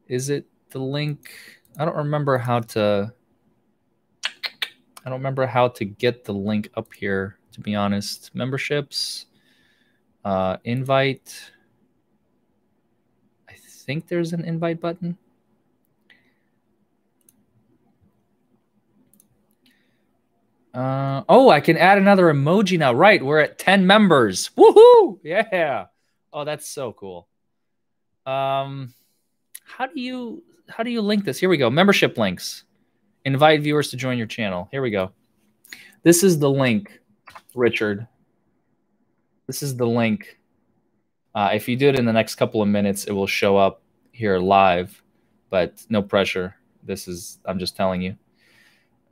Is it the link? I don't remember how to get the link up here, to be honest. Memberships. Invite. I think there's an invite button. Oh, I can add another emoji now. Right, we're at 10 members. Woohoo! Yeah. Oh, that's so cool. How do you link this? Here we go. Membership links. Invite viewers to join your channel. Here we go. This is the link, Richard. This is the link. If you do it in the next couple of minutes, it will show up here live, but no pressure. This is, I'm just telling you.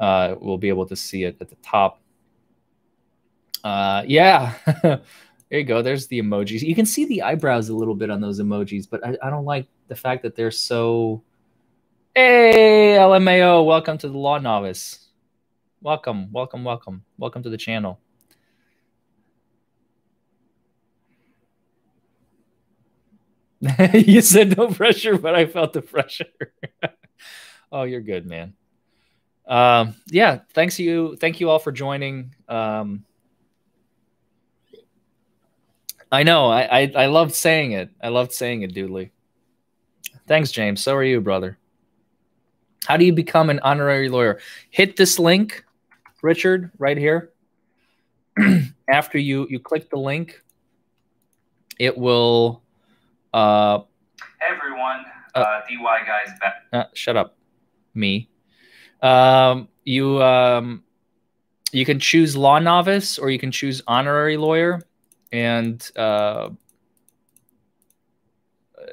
We'll be able to see it at the top. Yeah, there you go. There's the emojis. You can see the eyebrows a little bit on those emojis, but I don't like the fact that they're so... Hey, LMAO, welcome to the Law Novice. Welcome, welcome, welcome. Welcome to the channel. You said no pressure, but I felt the pressure. Oh, you're good, man. Yeah, thanks you. Thank you all for joining. I know I loved saying it. I loved saying it, Doodley. Thanks, James. So are you, brother. How do you become an honorary lawyer? Hit this link, Richard, right here. After you click the link, it will, hey everyone, DUI guy's back. Shut up, me. You can choose law novice or you can choose honorary lawyer and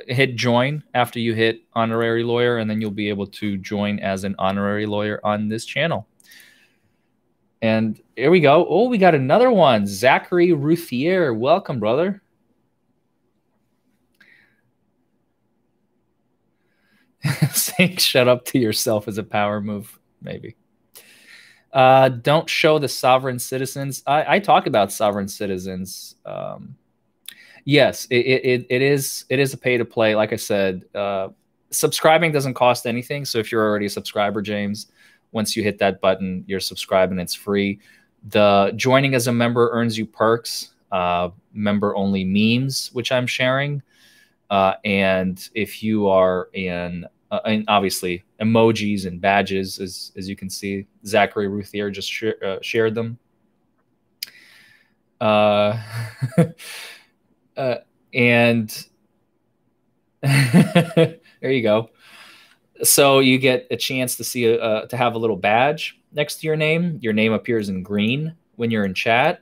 hit join after you hit honorary lawyer, and then you'll be able to join as an honorary lawyer on this channel. And here we go. Oh, we got another one. Zachary Ruthier. Welcome, brother. Saying shut up to yourself is a power move, maybe. Don't show the sovereign citizens. I talk about sovereign citizens. Yes, it is a pay to play. Like I said, subscribing doesn't cost anything. So if you're already a subscriber, James, once you hit that button, you're subscribing. It's free. The joining as a member earns you perks, member only memes, which I'm sharing. And if you are in, and obviously emojis and badges, as you can see, Zachary Ruthier just shared them. And there you go. So you get a chance to see, to have a little badge next to your name. Your name appears in green when you're in chat.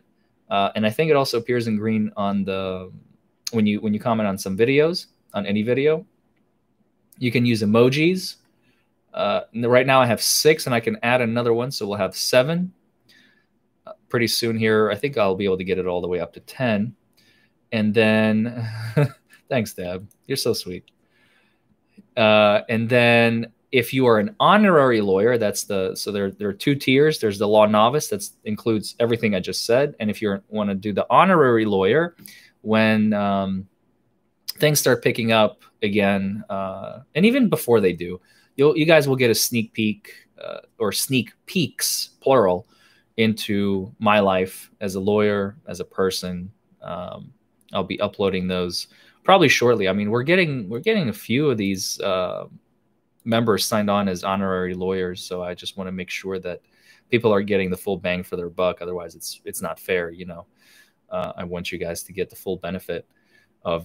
And I think it also appears in green on the, when you comment on some videos, on any video. You can use emojis. Right now I have 6 and I can add another one. So we'll have 7 pretty soon here. I think I'll be able to get it all the way up to 10. And then, thanks, Deb. You're so sweet. And then if you are an honorary lawyer, that's the, so there are 2 tiers. There's the law novice. That includes everything I just said. And if you want to do the honorary lawyer, when things start picking up again, and even before they do, you guys will get a sneak peek, or sneak peeks, plural, into my life as a lawyer, as a person. I'll be uploading those probably shortly. I mean, we're getting a few of these members signed on as honorary lawyers, so I just want to make sure that people are getting the full bang for their buck. Otherwise, it's not fair, you know. I want you guys to get the full benefit of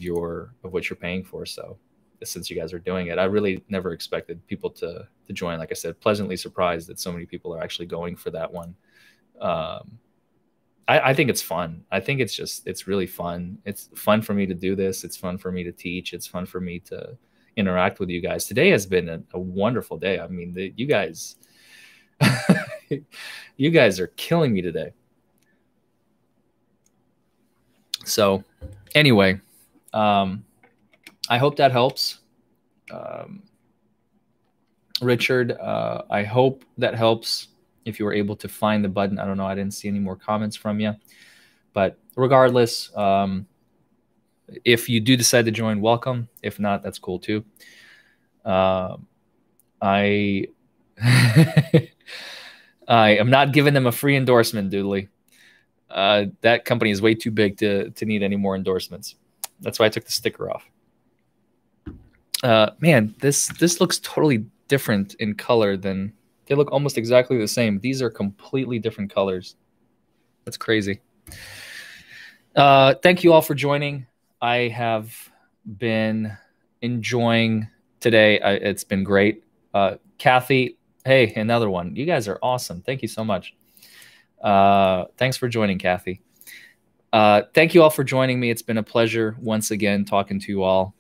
what you're paying for. So since you guys are doing it, I really never expected people to join. Like I said, pleasantly surprised that so many people are actually going for that one. I think it's fun. I think it's really fun. It's fun for me to do this. It's fun for me to teach. It's fun for me to interact with you guys. Today has been a wonderful day. I mean, you guys, you guys are killing me today. So anyway, I hope that helps. Richard, I hope that helps if you were able to find the button. I don't know. I didn't see any more comments from you. But regardless, if you do decide to join, welcome. If not, that's cool too. I am not giving them a free endorsement, Doodley. that company is way too big to need any more endorsements. That's why I took the sticker off. Man, this looks totally different in color than they look almost exactly the same. These are completely different colors. That's crazy. Thank you all for joining. I have been enjoying today. It's been great. Kathy, hey, another one. You guys are awesome. Thank you so much. Thanks for joining, Kathy. Thank you all for joining me. It's been a pleasure once again talking to you all.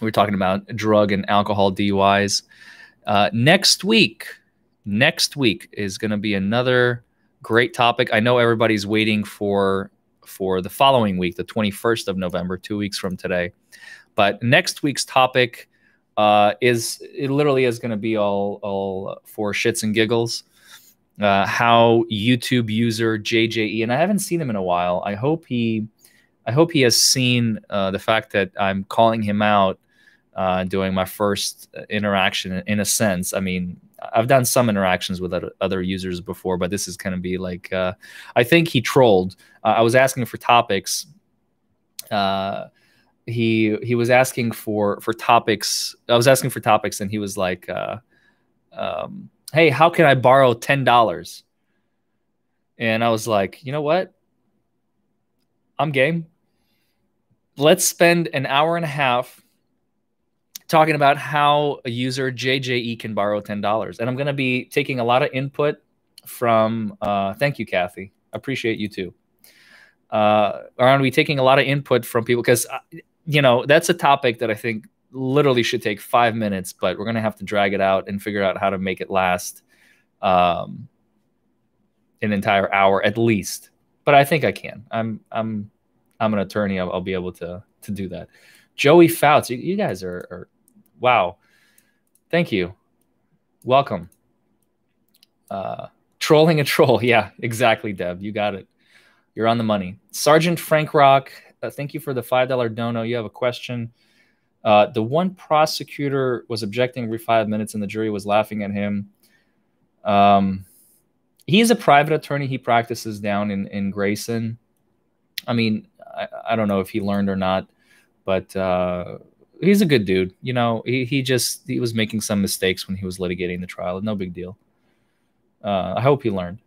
We're talking about drug and alcohol DUIs. Next week is going to be another great topic. I know everybody's waiting for the following week, the 21st of November, 2 weeks from today. But next week's topic literally is going to be all for shits and giggles. How YouTube user JJE, and I haven't seen him in a while. I hope he has seen the fact that I'm calling him out, doing my first interaction in a sense. I mean, I've done some interactions with other users before, but this is going to be like, I think he trolled. I was asking for topics. He was asking for topics. I was asking for topics and he was like, hey, how can I borrow $10? And I was like, you know what? I'm game. Let's spend an hour and a half talking about how a user JJE can borrow $10. And I'm going to be taking a lot of input from, thank you, Kathy. Appreciate you too. I'm going to be taking a lot of input from people because, you know, that's a topic that I think literally should take 5 minutes, but we're going to have to drag it out and figure out how to make it last an entire hour at least. But I think I can. I'm an attorney. I'll be able to do that. Joey Fouts, you guys are wow. Thank you. Welcome. Trolling a troll. Yeah, exactly, Deb. You got it. You're on the money. Sergeant Frank Rock, thank you for the $5 dono. You have a question. The one prosecutor was objecting every 5 minutes and the jury was laughing at him. He is a private attorney. He practices down in Grayson. I mean, I don't know if he learned or not, but he's a good dude. You know, he was making some mistakes when he was litigating the trial. No big deal. I hope he learned.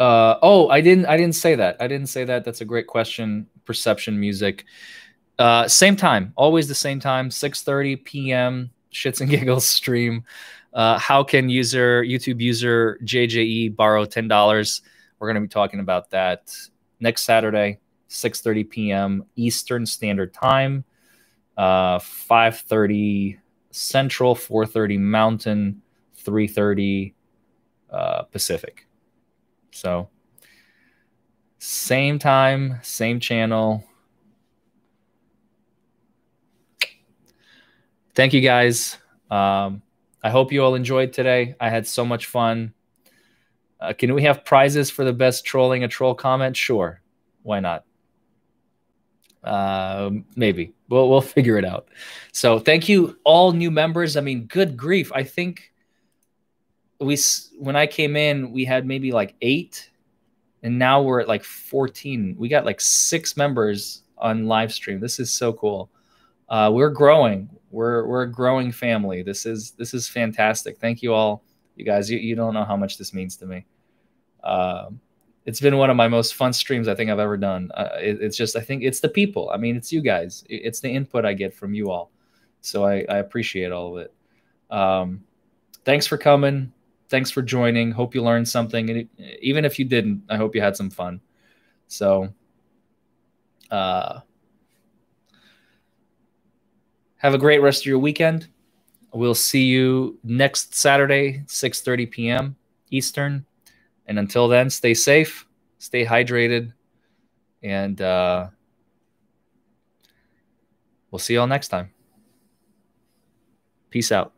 Oh, I didn't say that. I didn't say that. That's a great question. Perception Music. Same time, always the same time, 6:30 p.m. Shits and Giggles stream. How can YouTube user JJE borrow $10? We're going to be talking about that next Saturday, 6:30 p.m. Eastern Standard Time, 5:30 Central, 4:30 Mountain, 3:30 Pacific. So same time, same channel. Thank you guys. I hope you all enjoyed today. I had so much fun. Can we have prizes for the best trolling a troll comment? Sure. Why not? Maybe. We'll figure it out. So thank you all new members. I mean, good grief. I think when I came in, we had maybe like 8, and now we're at like 14. We got like 6 members on live stream. This is so cool. We're growing. We're a growing family. This is fantastic. Thank you all. You guys, you don't know how much this means to me. It's been one of my most fun streams I think I've ever done. It's just, I think it's the people. I mean, it's you guys. It's the input I get from you all. So I appreciate all of it. Thanks for coming. Thanks for joining. Hope you learned something. And even if you didn't, I hope you had some fun. So have a great rest of your weekend. We'll see you next Saturday, 6:30 p.m. Eastern. And until then, stay safe, stay hydrated, and we'll see you all next time. Peace out.